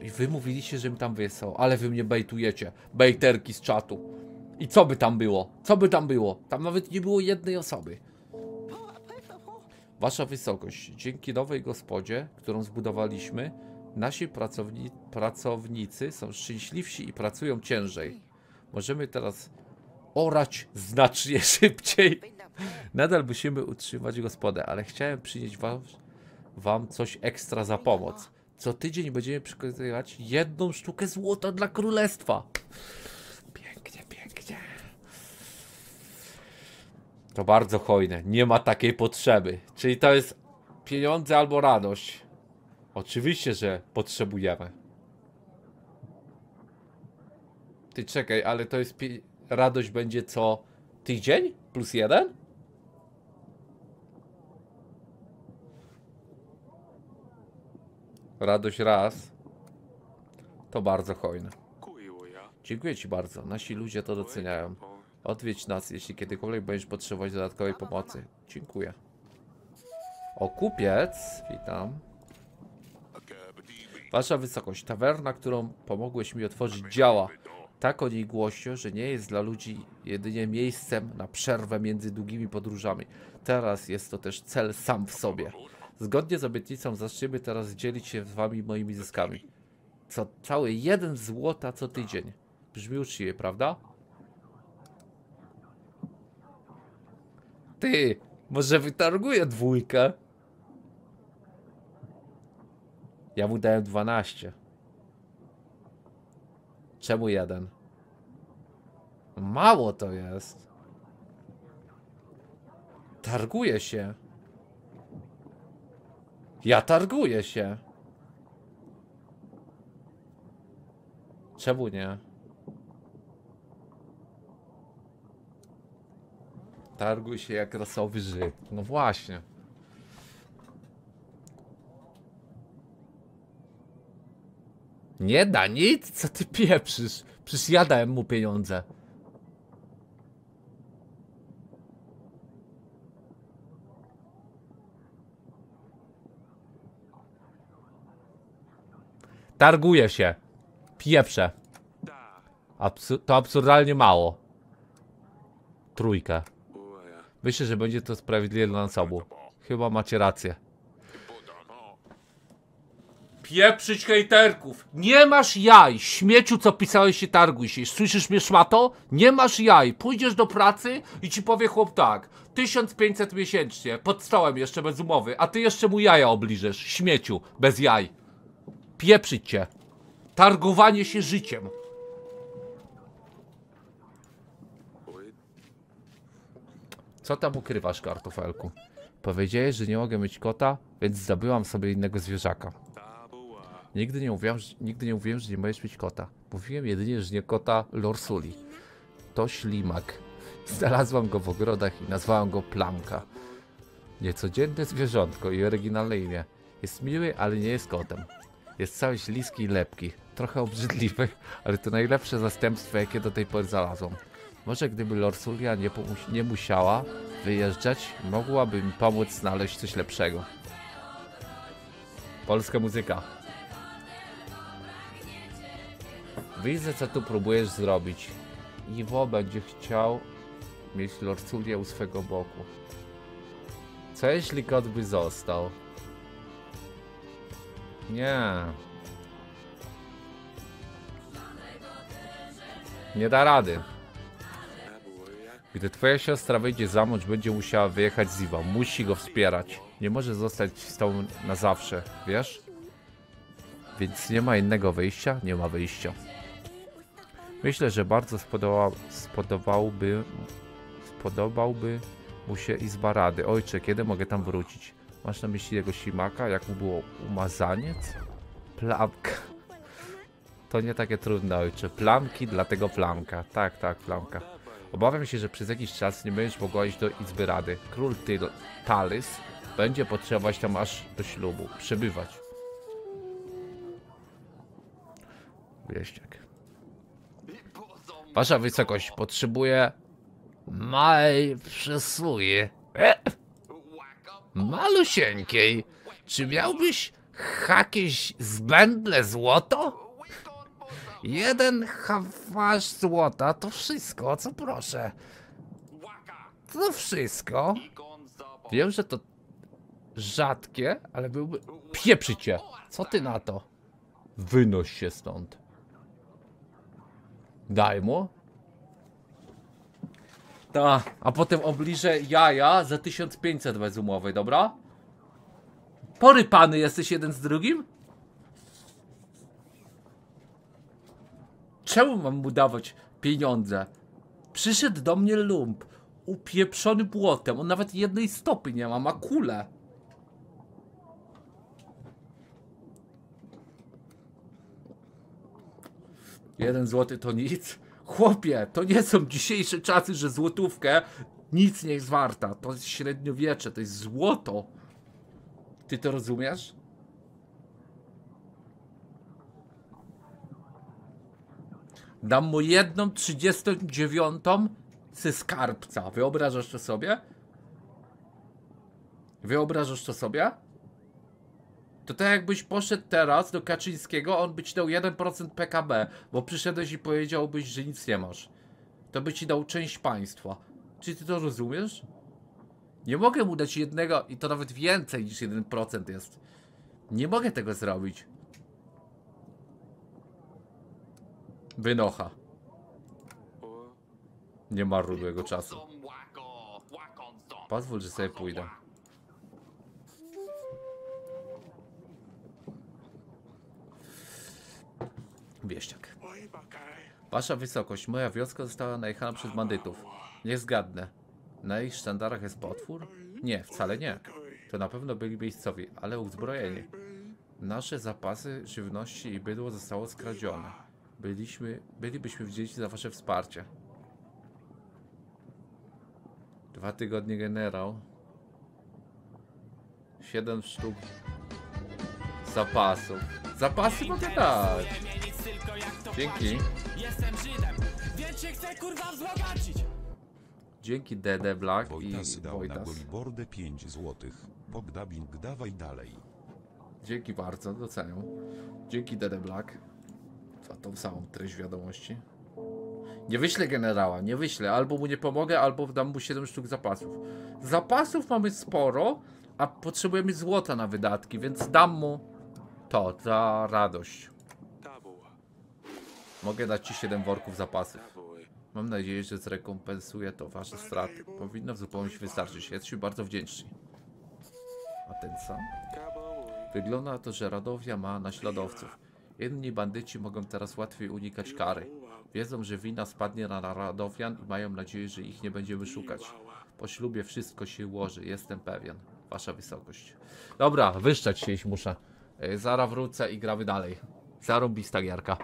I wy mówiliście, że mi tam wysłał. Ale wy mnie bejtujecie. Bejterki z czatu. I co by tam było? Co by tam było? Tam nawet nie było jednej osoby. Wasza wysokość, dzięki nowej gospodzie, którą zbudowaliśmy, nasi pracowni pracownicy są szczęśliwsi i pracują ciężej. Możemy teraz orać znacznie szybciej. Nadal musimy utrzymywać gospodę, ale chciałem przynieść wam, wam coś ekstra za pomoc. Co tydzień będziemy przygotowywać jedną sztukę złota dla królestwa. Pięknie, pięknie. To bardzo hojne. Nie ma takiej potrzeby. Czyli to jest pieniądze albo radość. Oczywiście, że potrzebujemy. Ty czekaj, ale to jest... Radość będzie co tydzień? Plus jeden? Radość raz. To bardzo hojne. Dziękuję ci bardzo. Nasi ludzie to doceniają. Odwiedź nas, jeśli kiedykolwiek będziesz potrzebować dodatkowej pomocy. Dziękuję. O, kupiec. Witam. Wasza wysokość, tawerna, którą pomogłeś mi otworzyć, działa. Tak o niej głośno, że nie jest dla ludzi jedynie miejscem na przerwę między długimi podróżami. Teraz jest to też cel sam w sobie. Zgodnie z obietnicą zaczniemy teraz dzielić się z wami moimi zyskami. Co cały jeden złota co tydzień. Brzmi uczciwie, prawda? Ty, może wytarguję dwójkę? Ja mu dałem dwanaście. Czemu jeden? Mało to jest. Targuję się. Ja targuję się. Czemu nie? Targuj się jak rasowy Żyd. No właśnie. Nie da nic? Co ty pieprzysz? Przecież ja dałem mu pieniądze. Targuję się. Pieprzę. Absu- to absurdalnie mało. Trójkę. Myślę, że będzie to sprawiedliwe dla nas obu. Chyba macie rację. Pieprzyć hejterków. Nie masz jaj. Śmieciu, co pisałeś się, targuj się. Słyszysz mnie, szmato? Nie masz jaj. Pójdziesz do pracy i ci powie chłop tak. tysiąc pięćset miesięcznie. Pod stołem jeszcze bez umowy. A ty jeszcze mu jaja obliżesz. Śmieciu. Bez jaj. Pieprzyć cię. Targowanie się życiem. Co tam ukrywasz, kartofelku? Powiedziałeś, że nie mogę mieć kota, więc zdobyłam sobie innego zwierzaka. Nigdy nie mówiłem, że, nigdy nie, mówiłem, że nie możesz mieć kota. Mówiłem jedynie, że nie kota Lorsuli. To ślimak. Znalazłam go w ogrodach i nazwałam go Plamka. Niecodzienne zwierzątko i oryginalne imię. Jest miły, ale nie jest kotem. Jest cały śliski i lepki. Trochę obrzydliwy, ale to najlepsze zastępstwo, jakie do tej pory znalazłam. Może gdyby Lorsulia nie, nie musiała wyjeżdżać, mogłaby mi pomóc znaleźć coś lepszego. Polska muzyka. Widzę, co tu próbujesz zrobić. Iwo będzie chciał mieć Lorsulię u swego boku. Co jeśli kot by został? Nie. Nie da rady. Gdy twoja siostra wyjdzie za mąż, będzie musiała wyjechać z Iwo. Musi go wspierać. Nie może zostać z tobą na zawsze, wiesz? Więc nie ma innego wyjścia? Nie ma wyjścia. Myślę, że bardzo spodoba, spodobałby, spodobałby mu się izba rady. Ojcze, kiedy mogę tam wrócić? Masz na myśli jego ślimaka? Jak mu było umazaniec? Plamka. To nie takie trudne, ojcze. Plamki, dlatego Plamka. Tak, tak, Plamka. Obawiam się, że przez jakiś czas nie będziesz mogła iść do izby rady. Król Tyl, Talis będzie potrzebować tam aż do ślubu. Przebywać. Wieśniak. Wasza wysokość, potrzebuje... małej przysługi. Malusieńkiej. Czy miałbyś jakieś zbędne złoto? Jeden hawasz złota to wszystko, o co proszę. To wszystko. Wiem, że to rzadkie, ale byłby... Pieprzycie! Co ty na to? Wynoś się stąd. Daj mu. Ta, a potem obliżę jaja za tysiąc pięćset bez umowy, dobra? Porypany jesteś jeden z drugim? Czemu mam mu dawać pieniądze? Przyszedł do mnie lump, upieprzony błotem, on nawet jednej stopy nie ma, ma kulę. Jeden złoty to nic. Chłopie, to nie są dzisiejsze czasy, że złotówkę nic nie jest warta. To jest średniowiecze, to jest złoto. Ty to rozumiesz? Dam mu jedną trzydziestą dziewiątą ze skarbca. Wyobrażasz to sobie? Wyobrażasz to sobie? To tak jakbyś poszedł teraz do Kaczyńskiego, on by ci dał jeden procent P K B, bo przyszedłeś i powiedziałbyś, że nic nie masz. To by ci dał część państwa. Czy ty to rozumiesz? Nie mogę mu dać jednego, i to nawet więcej niż jeden procent jest. Nie mogę tego zrobić. Wynocha. Nie marnuj jego czasu. Pozwól, że sobie pójdę. Wieściak. Wasza wysokość, moja wioska została najechana przez bandytów. Niech zgadnę. Na ich sztandarach jest potwór? Nie, wcale nie. To na pewno byli miejscowi, ale uzbrojeni. Nasze zapasy żywności i bydło zostało skradzione. Byliśmy, bylibyśmy wdzięczni za wasze wsparcie. Dwa tygodnie generał. Siedem sztuk zapasów. Zapasy mogę dać. Dzięki. Jestem Żydem, więc się chcę kurwa wzbogacić. Dzięki D D Black Wojtas i dał Wojtas. Na Golibordę pięć złotych. Bogdabing, dawaj dalej. Dzięki bardzo, doceniam. Dzięki D D Black za tą samą treść wiadomości. Nie wyślę generała, nie wyślę. Albo mu nie pomogę, albo dam mu siedem sztuk zapasów. Zapasów mamy sporo, a potrzebujemy złota na wydatki, więc dam mu to, za radość. Mogę dać ci siedem worków zapasów. Mam nadzieję, że zrekompensuje to wasze straty. Powinno w zupełności wystarczyć. Jesteśmy bardzo wdzięczni. A ten sam? Wygląda na to, że Radowia ma naśladowców. Inni bandyci mogą teraz łatwiej unikać kary. Wiedzą, że wina spadnie na Radowian i mają nadzieję, że ich nie będziemy szukać. Po ślubie wszystko się ułoży, jestem pewien. Wasza wysokość. Dobra, wyszczać się jeśli muszę. Zara wrócę i gramy dalej. Zarąbista gierka.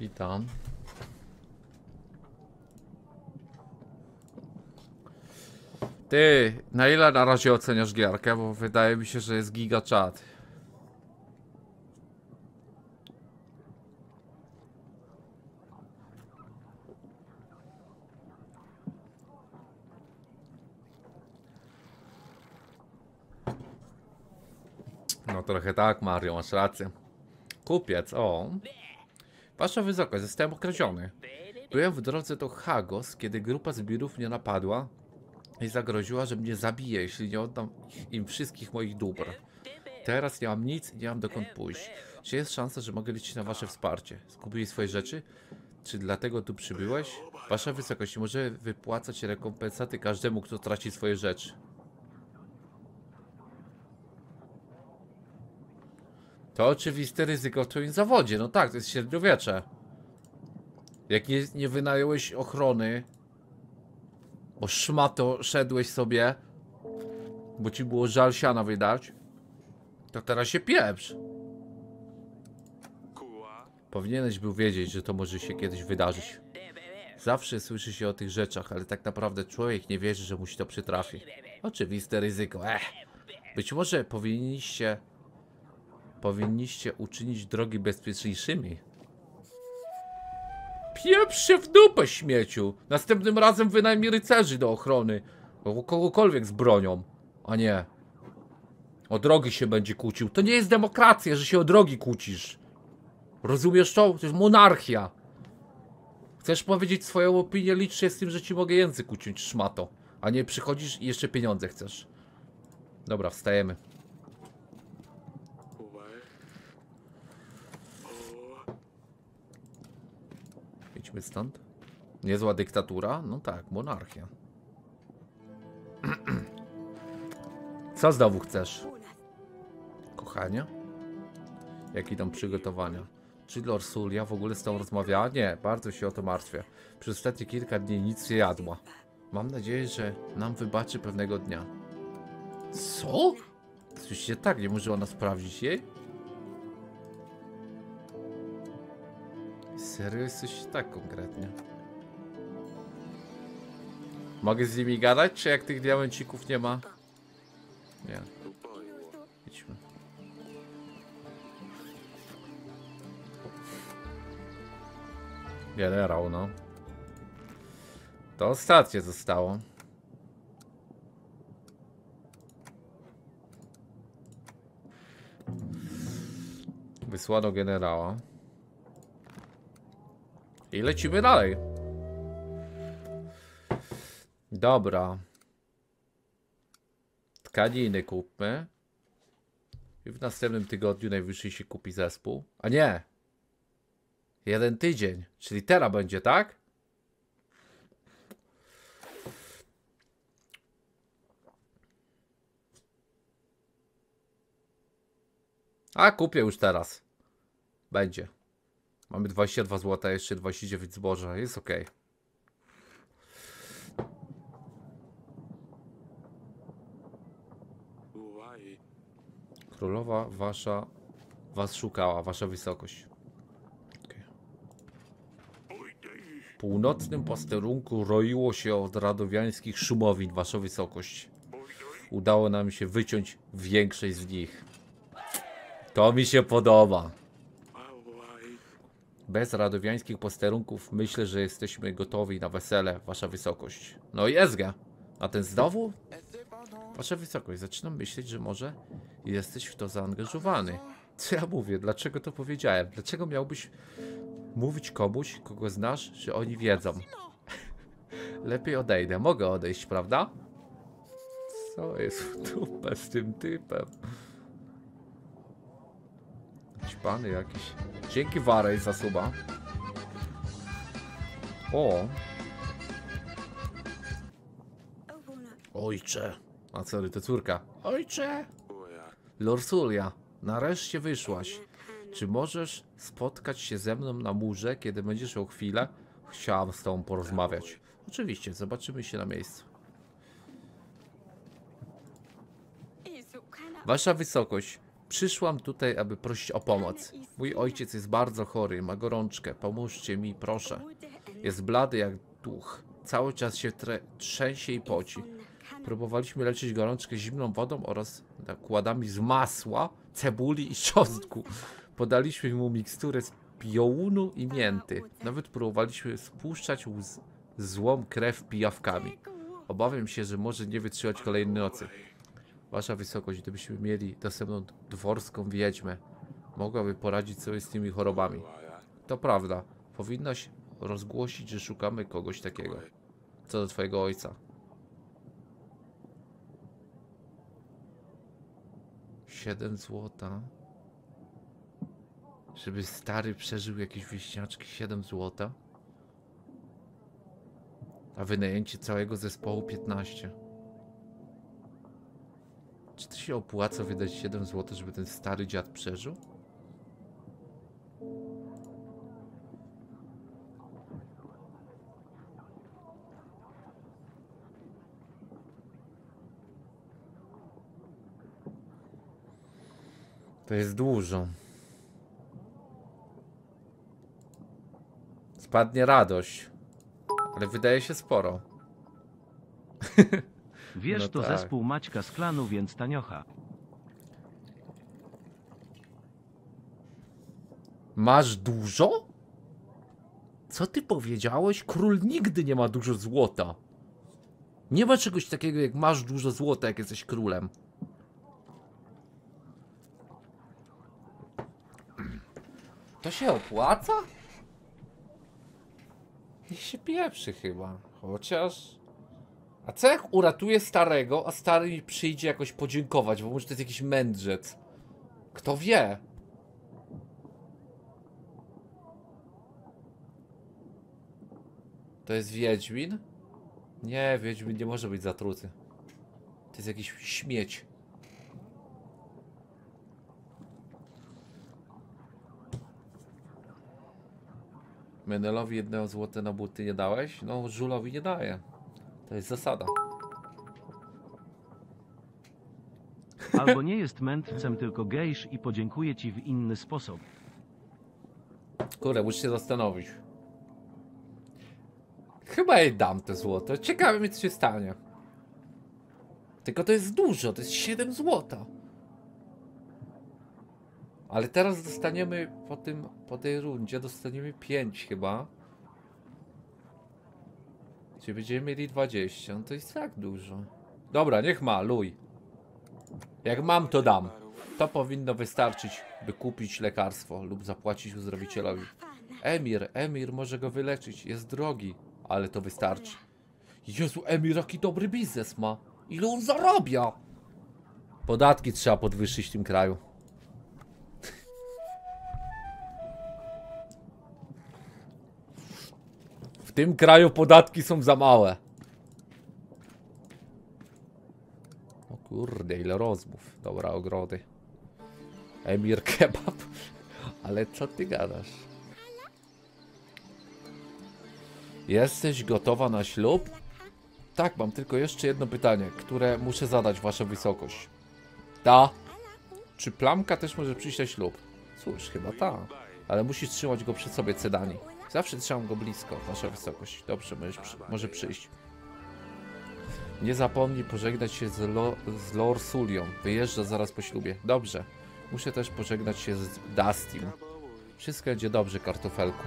Witam. Ty, na ile na razie oceniasz gierkę? Bo wydaje mi się, że jest giga czad. No trochę tak, Mario, masz rację. Kupiec, o. Wasza wysokość, zostałem okradziony. Byłem w drodze do Hagos, kiedy grupa zbirów mnie napadła i zagroziła, że mnie zabije, jeśli nie oddam im wszystkich moich dóbr. Teraz nie mam nic i nie mam dokąd pójść. Czy jest szansa, że mogę liczyć na wasze wsparcie? Zgubiłeś swoje rzeczy? Czy dlatego tu przybyłeś? Wasza wysokość, może wypłacać rekompensaty każdemu, kto traci swoje rzeczy. To oczywiste ryzyko w twoim zawodzie. No tak, to jest średniowiecze. Jak nie, nie wynająłeś ochrony, bo szmato szedłeś sobie, bo ci było żal siana wydać, to teraz się pieprz. Powinieneś był wiedzieć, że to może się kiedyś wydarzyć. Zawsze słyszy się o tych rzeczach, ale tak naprawdę człowiek nie wierzy, że mu się to przytrafi. Oczywiste ryzyko. Ech. Być może powinniście... Powinniście uczynić drogi bezpieczniejszymi. Pieprz się w dupę, śmieciu! Następnym razem wynajmij rycerzy do ochrony. Albo kogokolwiek z bronią. A nie. O drogi się będzie kłócił. To nie jest demokracja, że się o drogi kłócisz. Rozumiesz to? To jest monarchia. Chcesz powiedzieć swoją opinię, licz się z tym, że ci mogę język uciąć, szmato. A nie przychodzisz i jeszcze pieniądze chcesz. Dobra, wstajemy. Idźmy stąd. Niezła dyktatura? No tak, monarchia. Co znowu chcesz? Kochania? Jakie tam przygotowania? Czy Lorsulia w ogóle z tą rozmawiała? Nie, bardzo się o to martwię. Przez ostatnie kilka dni nic nie jadła. Mam nadzieję, że nam wybaczy pewnego dnia. Co? Oczywiście tak, nie może ona sprawdzić jej? Serio jesteś tak konkretnie? Mogę z nimi gadać, czy jak tych diamencików nie ma? Nie. Idźmy. Generał, no. To ostatnie zostało. Wysłano generała. I lecimy dalej. Dobra. Tkaniny kupmy. I w następnym tygodniu najwyżej się kupi zespół. A nie! Jeden tydzień. Czyli teraz będzie, tak? A kupię już teraz. Będzie. Mamy dwadzieścia dwa złote, jeszcze dwadzieścia dziewięć zboża. Jest ok. Królowa wasza was szukała, wasza wysokość. Okay. W północnym posterunku roiło się od radowiańskich szumowin, wasza wysokość. Udało nam się wyciąć większość z nich. To mi się podoba. Bez radowiańskich posterunków myślę, że jesteśmy gotowi na wesele, wasza wysokość. No i Ezga. A ten znowu? Wasza wysokość, zaczynam myśleć, że może jesteś w to zaangażowany. Co ja mówię? Dlaczego to powiedziałem? Dlaczego miałbyś mówić komuś, kogo znasz, że oni wiedzą? Lepiej odejdę. Mogę odejść, prawda? Co jest dupę z tym typem? Pany jakiś. Dzięki Warej za suba. O. Ojcze. A sorry, to córka. Ojcze. Lorsulia, nareszcie wyszłaś. Czy możesz spotkać się ze mną na murze, kiedy będziesz o chwilę? Chciałam z tobą porozmawiać. Oczywiście, zobaczymy się na miejscu. Wasza wysokość. Przyszłam tutaj, aby prosić o pomoc. Mój ojciec jest bardzo chory, ma gorączkę. Pomóżcie mi, proszę. Jest blady jak duch. Cały czas się trzęsie i poci. Próbowaliśmy leczyć gorączkę zimną wodą oraz nakładami z masła, cebuli i czosnku. Podaliśmy mu miksturę z piołunu i mięty. Nawet próbowaliśmy spuszczać złą krew pijawkami. Obawiam się, że może nie wytrzymać kolejnej nocy. Wasza wysokość, gdybyśmy mieli dostępną dworską wiedźmę, mogłaby poradzić sobie z tymi chorobami. To prawda. Powinnaś rozgłosić, że szukamy kogoś takiego. Co do twojego ojca. siedem złota. Żeby stary przeżył jakieś wieśniaczki. siedem złota. A wynajęcie całego zespołu piętnaście. Czy to się opłaca wydać siedem złotych, żeby ten stary dziad przeżył? To jest dużo. Spadnie radość. Ale wydaje się sporo. Wiesz, no to tak. Zespół Maćka z klanu, więc taniocha. Masz dużo? Co ty powiedziałeś? Król nigdy nie ma dużo złota. Nie ma czegoś takiego jak masz dużo złota, jak jesteś królem. To się opłaca? Niech się pieprzy chyba. Chociaż... A co jak uratuje starego, a stary mi przyjdzie jakoś podziękować, bo może to jest jakiś mędrzec. Kto wie? To jest wiedźmin? Nie, wiedźmin nie może być zatruty. To jest jakiś śmieć. Menelowi jednego złotego na buty nie dałeś? No, żulowi nie daję. To jest zasada. Albo nie jest mędrcem, tylko gejsz i podziękuję ci w inny sposób. Kurde, muszę się zastanowić. Chyba jej dam te złoto. Ciekawe mi, co się stanie. Tylko to jest dużo, to jest siedem złota. Ale teraz dostaniemy po tym, po tej rundzie dostaniemy pięć chyba. Czyli będziemy mieli dwadzieścia, no to jest tak dużo. Dobra, niech ma, luj. Jak mam, to dam. To powinno wystarczyć, by kupić lekarstwo lub zapłacić uzdrowicielowi. Emir, Emir może go wyleczyć, jest drogi, ale to wystarczy. Jezu, Emir jaki dobry biznes ma. Ile on zarabia? Podatki trzeba podwyższyć w tym kraju. W tym kraju podatki są za małe. O kurde, ile rozmów. Dobra, ogrody. Emir kebab. Ale co ty gadasz? Jesteś gotowa na ślub? Tak, mam tylko jeszcze jedno pytanie, które muszę zadać wasza wysokość. Ta. Czy Plamka też może przyjść na ślub? Cóż, chyba ta. Ale musisz trzymać go przed sobie, Cydani. Zawsze trzymam go blisko, wasza wysokość. Dobrze, możesz, może przyjść. Nie zapomnij pożegnać się z, Lo, z Lorsulią. Wyjeżdża zaraz po ślubie. Dobrze. Muszę też pożegnać się z Dustym. Wszystko będzie dobrze, kartofelku.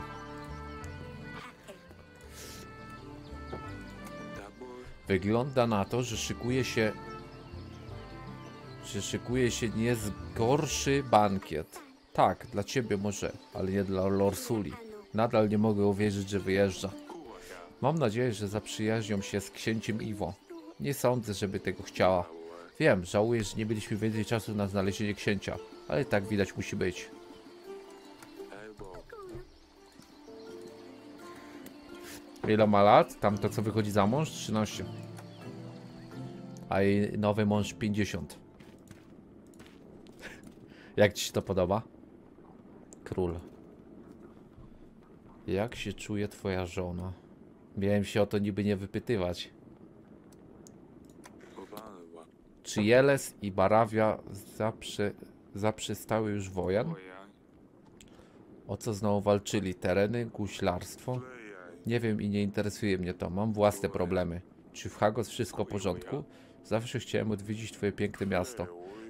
Wygląda na to, że szykuje się, że szykuje się nie gorszy bankiet. Tak, dla ciebie może, ale nie dla Lorsuli. Nadal nie mogę uwierzyć, że wyjeżdża. Mam nadzieję, że zaprzyjaźnią się z księciem Iwo. Nie sądzę, żeby tego chciała. Wiem, żałuję, że nie mieliśmy więcej czasu na znalezienie księcia, ale tak widać musi być. Ile ma lat? Tamto, co wychodzi za mąż? trzynaście. A jej nowy mąż pięćdziesiąt. Jak ci się to podoba? Król. Jak się czuje twoja żona? Miałem się o to niby nie wypytywać. Czy Jeles i Barawia zaprze, zaprzestały już wojen? O co znowu walczyli? Tereny? Guślarstwo? Nie wiem i nie interesuje mnie to. Mam własne problemy. Czy w Hagos wszystko w porządku? Zawsze chciałem odwiedzić twoje piękne miasto.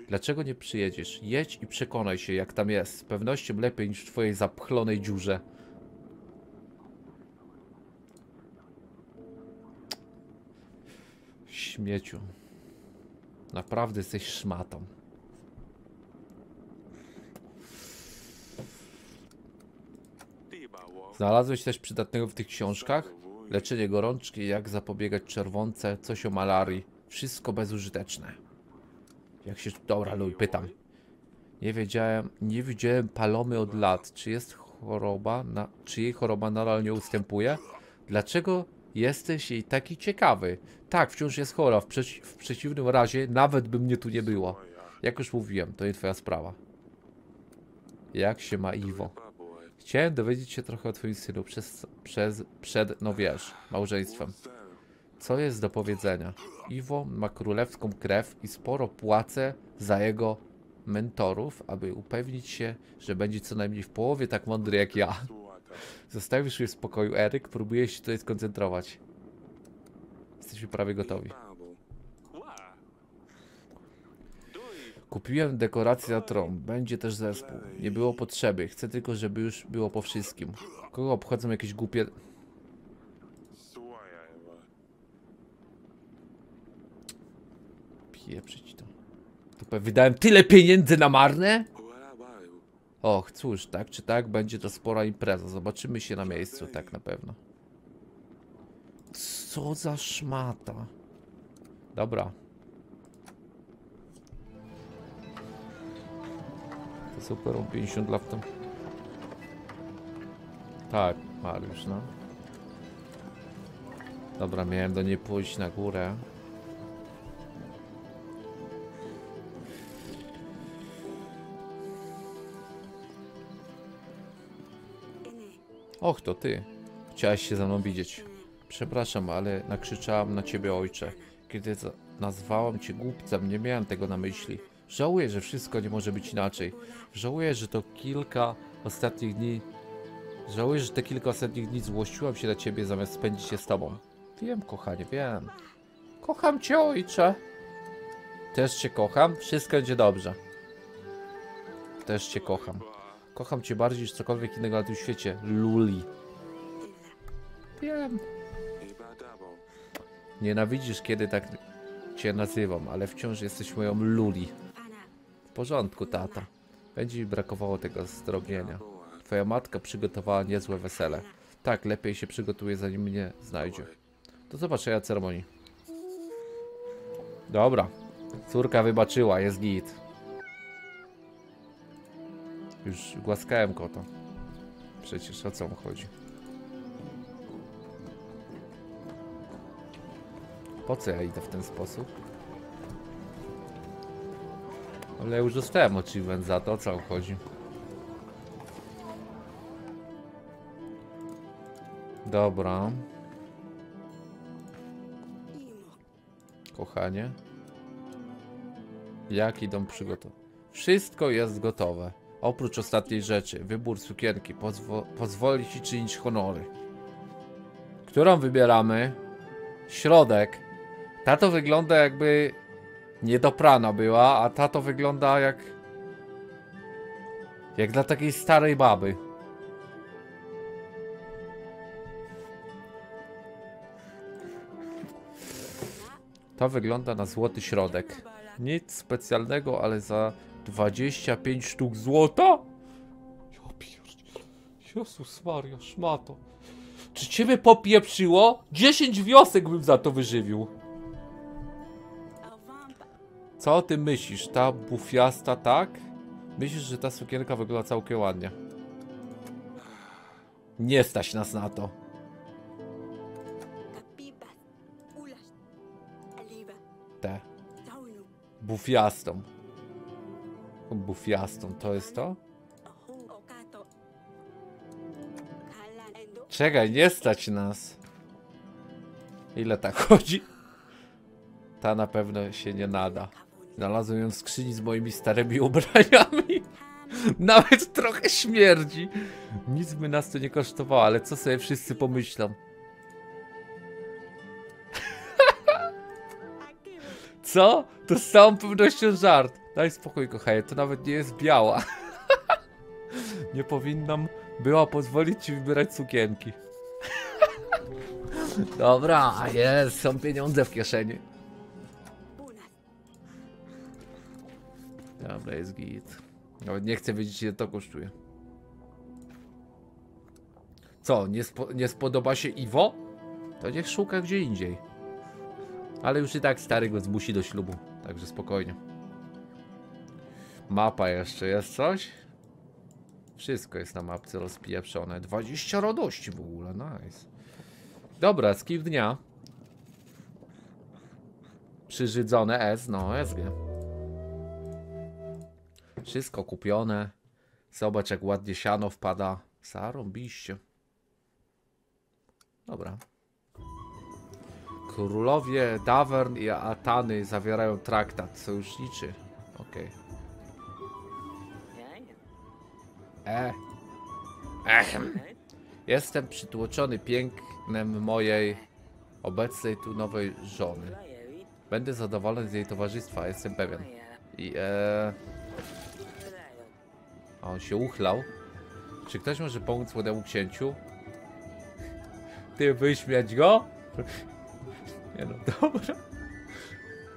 Dlaczego nie przyjedziesz? Jedź i przekonaj się, jak tam jest. Z pewnością lepiej niż w twojej zapchlonej dziurze. Śmieciu. Naprawdę jesteś szmatą. Znalazłeś też przydatnego w tych książkach? Leczenie gorączki, jak zapobiegać czerwonce, coś o malarii. Wszystko bezużyteczne. Jak się... Dobra, luj, pytam. Nie wiedziałem, nie widziałem palomy od lat. Czy jest choroba, na... czy jej choroba nadal nie ustępuje? Dlaczego jesteś jej taki ciekawy? Tak, wciąż jest chora. W, przeci... w przeciwnym razie nawet by mnie tu nie było. Jak już mówiłem, to nie twoja sprawa. Jak się ma Iwo? Chciałem dowiedzieć się trochę o twoim synu przez, przez, przed, no wiesz, małżeństwem. Co jest do powiedzenia? Iwo ma królewską krew i sporo płacę za jego mentorów, aby upewnić się, że będzie co najmniej w połowie tak mądry jak ja. Zostawisz mnie w spokoju, Eryk, próbuję się tutaj skoncentrować. Jesteśmy prawie gotowi. Kupiłem dekorację na tron. Będzie też zespół. Nie było potrzeby. Chcę tylko, żeby już było po wszystkim. Kogo obchodzą jakieś głupie... Pieprzyć to. To wydałem tyle pieniędzy na marne? Och, cóż, tak czy tak, będzie to spora impreza. Zobaczymy się na miejscu, tak na pewno. Co za szmata. Dobra. Super, on pięćdziesiąt lat tam. Tak, Mariusz, no. Dobra, miałem do niej pójść na górę. Och, to ty. Chciałaś się ze mną widzieć. Przepraszam, ale nakrzyczałam na ciebie, ojcze. Kiedy nazwałam cię głupcem, nie miałem tego na myśli. Żałuję, że wszystko nie może być inaczej. Żałuję, że to kilka ostatnich dni... Żałuję, że te kilka ostatnich dni złościłam się na ciebie, zamiast spędzić je z tobą. Wiem, kochanie, wiem. Kocham cię, ojcze. Też cię kocham. Wszystko będzie dobrze. Też cię kocham. Kocham cię bardziej niż cokolwiek innego na tym świecie. Luli. Wiem. Nienawidzisz, kiedy tak cię nazywam, ale wciąż jesteś moją Luli. W porządku, tata. Będzie mi brakowało tego zdrobnienia. Twoja matka przygotowała niezłe wesele. Tak, lepiej się przygotuje, zanim mnie znajdzie. Do zobaczenia ceremonii. Dobra. Córka wybaczyła, jest git. Już głaskałem kota. Przecież o co mu chodzi? Po co ja idę w ten sposób? Ale już dostałem achievement za to, o co mu chodzi. Dobra. Kochanie. Jaki dom przygotował? Wszystko jest gotowe. Oprócz ostatniej rzeczy. Wybór sukienki. Pozwo pozwoli ci czynić honory. Którą wybieramy? Środek. Ta to wygląda, jakby niedoprana była, a ta to wygląda jak... jak dla takiej starej baby. To wygląda na złoty środek. Nic specjalnego, ale za dwadzieścia pięć sztuk złota? Jezus Maria, szmato. Czy ciebie popieprzyło? dziesięć wiosek bym za to wyżywił. Co o tym myślisz? Ta bufiasta, tak? Myślisz, że ta sukienka wygląda całkiem ładnie. Nie stać nas na to. Te. Bufiastą. Bufiastą, to jest to? Czekaj, nie stać nas. Ile ta chodzi? Ta na pewno się nie nada. Znalazłem ją w skrzyni z moimi starymi ubraniami. Nawet trochę śmierdzi. Nic by nas to nie kosztowało, ale co sobie wszyscy pomyślą? Co? To z całą pewnością żart. Daj spokój, kochanie, to nawet nie jest biała. Nie powinnam była pozwolić ci wybierać sukienki. Dobra, jest, są pieniądze w kieszeni. Dobra, jest git. Nawet nie chcę wiedzieć, ile to kosztuje. Co, nie, spo nie spodoba się Iwo? To niech szuka gdzie indziej. Ale już i tak stary go zmusi do ślubu. Także spokojnie. Mapa jeszcze, jest coś? Wszystko jest na mapce rozpieprzone. dwadzieścia radości w ogóle, nice. Dobra, skip dnia. Przyżydzone S, no S G. Wszystko kupione. Zobacz, jak ładnie siano wpada. Zarąbiście. Dobra. Królowie Davern i Atany zawierają traktat sojuszniczy. Okej. Okay. E. Echem. Jestem przytłoczony pięknem mojej obecnej tu nowej żony. Będę zadowolony z jej towarzystwa, jestem pewien. I e... A on się uchlał. Czy ktoś może pomóc młodemu księciu? Ty wyśmiać go? Nie no, dobra.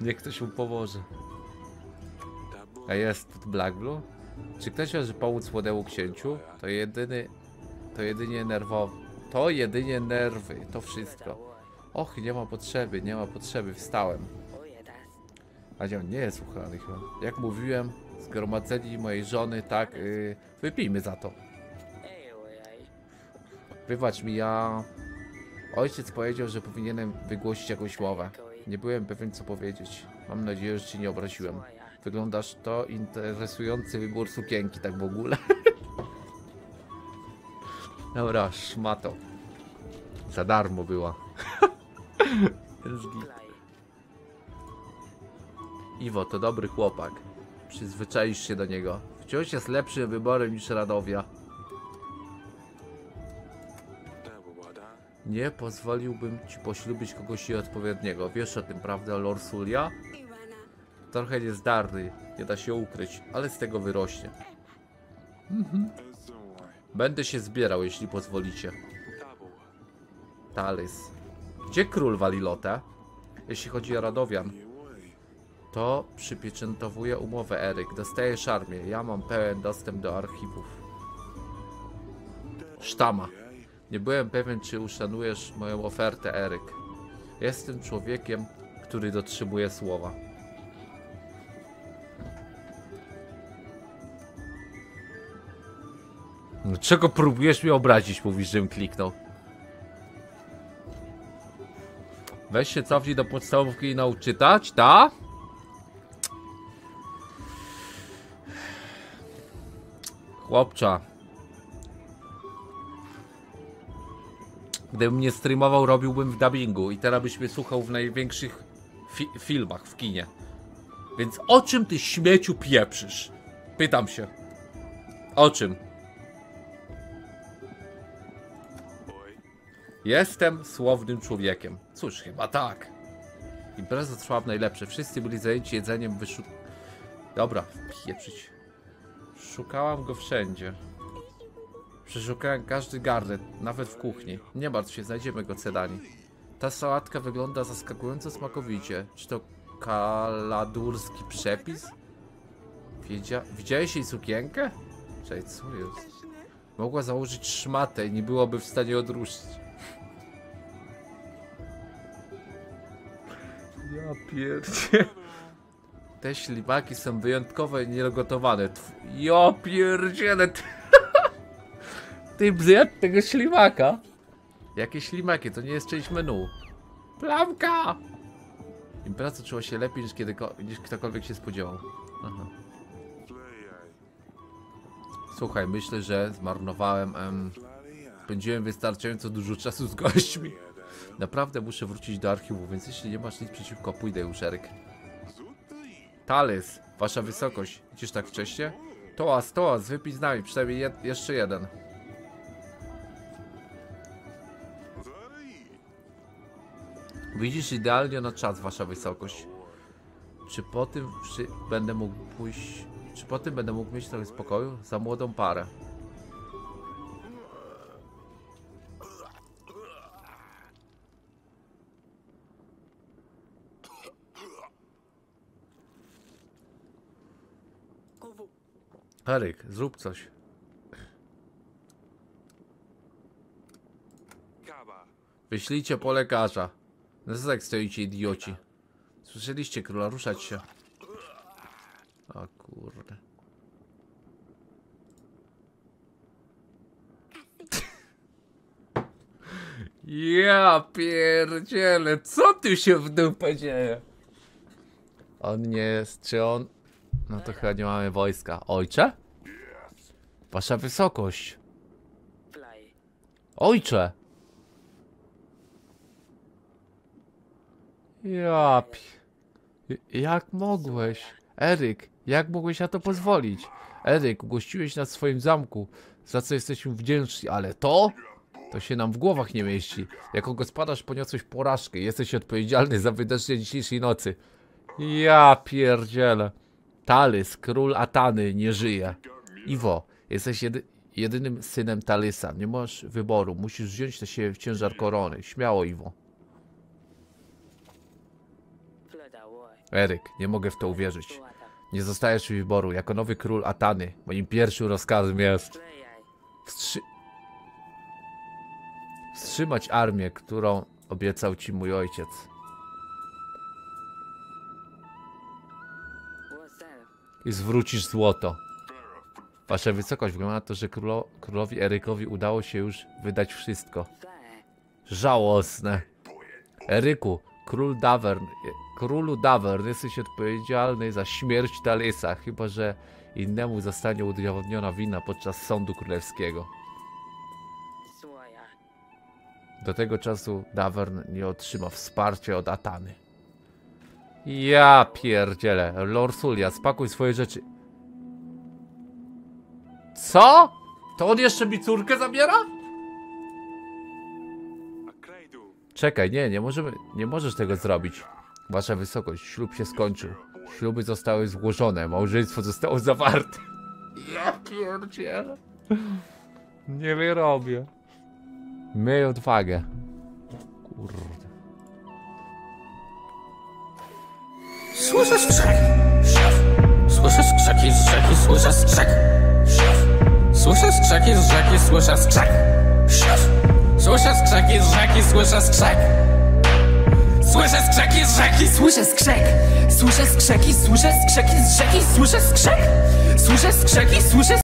Niech ktoś mu pomoże. A jest Black Blue? Czy ktoś może pomóc młodemu księciu? To jedyny... To jedynie nerwowy. To jedynie nerwy. To wszystko. Och, nie ma potrzeby, nie ma potrzeby. Wstałem. A nie, on nie jest uchylany chyba. Jak mówiłem, zgromadzeni mojej żony, tak... Yy, wypijmy za to. Wybacz mi, ja... Ojciec powiedział, że powinienem wygłosić jakąś mowę. Nie byłem pewien, co powiedzieć. Mam nadzieję, że cię nie obraziłem. Wyglądasz to interesujący wybór sukienki, tak w ogóle. Dobra, szmato. Za darmo była. Iwo to dobry chłopak. Przyzwyczaisz się do niego. Wciąż jest lepszym wyborem niż Radowia. Nie pozwoliłbym ci poślubić kogoś nieodpowiedniego. Wiesz o tym, prawda, Lorsulia? Trochę niezdarny, nie da się ukryć, ale z tego wyrośnie. Mhm. Będę się zbierał, jeśli pozwolicie. Talis. Gdzie król wali lotę? Jeśli chodzi o Radowian, to przypieczętowuje umowę Eryk. Dostajesz armię. Ja mam pełen dostęp do archiwów. Sztama. Nie byłem pewien, czy uszanujesz moją ofertę, Eryk. Jestem człowiekiem, który dotrzymuje słowa. Czego próbujesz mnie obrazić? Mówisz, żebym kliknął. Weź się cofnij do podstawówki i naucz czytać, ta? Chłopcza. Gdybym nie streamował, robiłbym w dubbingu i teraz byś mnie słuchał w największych fi filmach w kinie. Więc o czym ty śmieciu pieprzysz? Pytam się. O czym? Jestem słownym człowiekiem. Cóż, chyba tak. Impreza trwała w najlepsze. Wszyscy byli zajęci jedzeniem wyszu... Dobra, pieprzyć. Szukałam go wszędzie. Przeszukałem każdy garnet, nawet w kuchni. Nie martw się, znajdziemy go, Cydani. Ta sałatka wygląda zaskakująco smakowicie. Czy to kaladurski przepis? Widzia... Widziałeś jej sukienkę? Czekaj, co jest? Mogła założyć szmatę i nie byłoby w stanie odróżnić. Ja pierdzie. Te ślimaki są wyjątkowe i niegotowane. Ja pierdzielę. Ty zjadł tego ślimaka. Jakie ślimaki? To nie jest część menu. Plamka! Impreza czuła się lepiej niż, kiedy, niż ktokolwiek się spodziewał. Aha. Słuchaj, myślę, że zmarnowałem... Em, spędziłem wystarczająco dużo czasu z gośćmi. Naprawdę muszę wrócić do archiwum, więc jeśli nie masz nic przeciwko, pójdę już, Eryk. Talis, wasza wysokość, idziesz tak wcześnie? Toas, toas, wypij z nami, przynajmniej je jeszcze jeden. Widzisz idealnie na czas, wasza wysokość. Czy po tym czy będę mógł pójść... Czy po tym będę mógł mieć trochę spokoju? Za młodą parę. Eryk, zrób coś. Wyślijcie po lekarza. No co tak stoicie, idioci? Słyszeliście króla, ruszać się. O kurde. Ja pierdzielę, co tu się w dupę dzieje? On nie jest, czy on... No to chyba nie mamy wojska. Ojcze? Wasza wysokość. Ojcze! Ja... Jak mogłeś? Eryk, jak mogłeś na to pozwolić? Eryk, ugościłeś nas w swoim zamku, za co jesteśmy wdzięczni, ale to? To się nam w głowach nie mieści. Jako gospodarz poniosłeś porażkę i jesteś odpowiedzialny za wydarzenia dzisiejszej nocy. Ja pierdzielę. Talis, król Atany, nie żyje. Iwo, jesteś jedy, jedynym synem Talisa. Nie masz wyboru. Musisz wziąć na siebie ciężar korony. Śmiało, Iwo. Eryk, nie mogę w to uwierzyć. Nie zostajesz mi wyboru. Jako nowy król Atany, moim pierwszym rozkazem jest... Wstrzy... Wstrzymać armię, którą obiecał ci mój ojciec. I zwrócisz złoto. Wasza wysokość, wygląda na to, że królo, królowi Erykowi udało się już wydać wszystko. Żałosne. Eryku, król Davern, królu Davern, jesteś odpowiedzialny za śmierć Talisa, chyba że innemu zostanie udowodniona wina podczas sądu królewskiego. Do tego czasu Davern nie otrzyma wsparcia od Atany. Ja pierdzielę. Lorsulia, spakuj swoje rzeczy. Co? To on jeszcze mi córkę zabiera? Czekaj, nie, nie możemy, nie możesz tego zrobić. Wasza wysokość, ślub się skończył. Śluby zostały złożone, małżeństwo zostało zawarte. Ja pierdzielę. Nie wyrobię. Miej odwagę. Kurde. Słyszę skrzyk, szef. Słyszę skrzyki z rzeki, słyszę skrzyk, szef. Słyszę skrzyki z rzeki, słyszę skrzyk, szef. Słyszę skrzyki z rzeki, słyszę skrzyk. Słyszę skrzeki z rzeki, słyszę skrzek. Słyszę skrzeki, słyszę skrzeki z rzeki, słyszę skrzek. Słyszę skrzeki, słyszę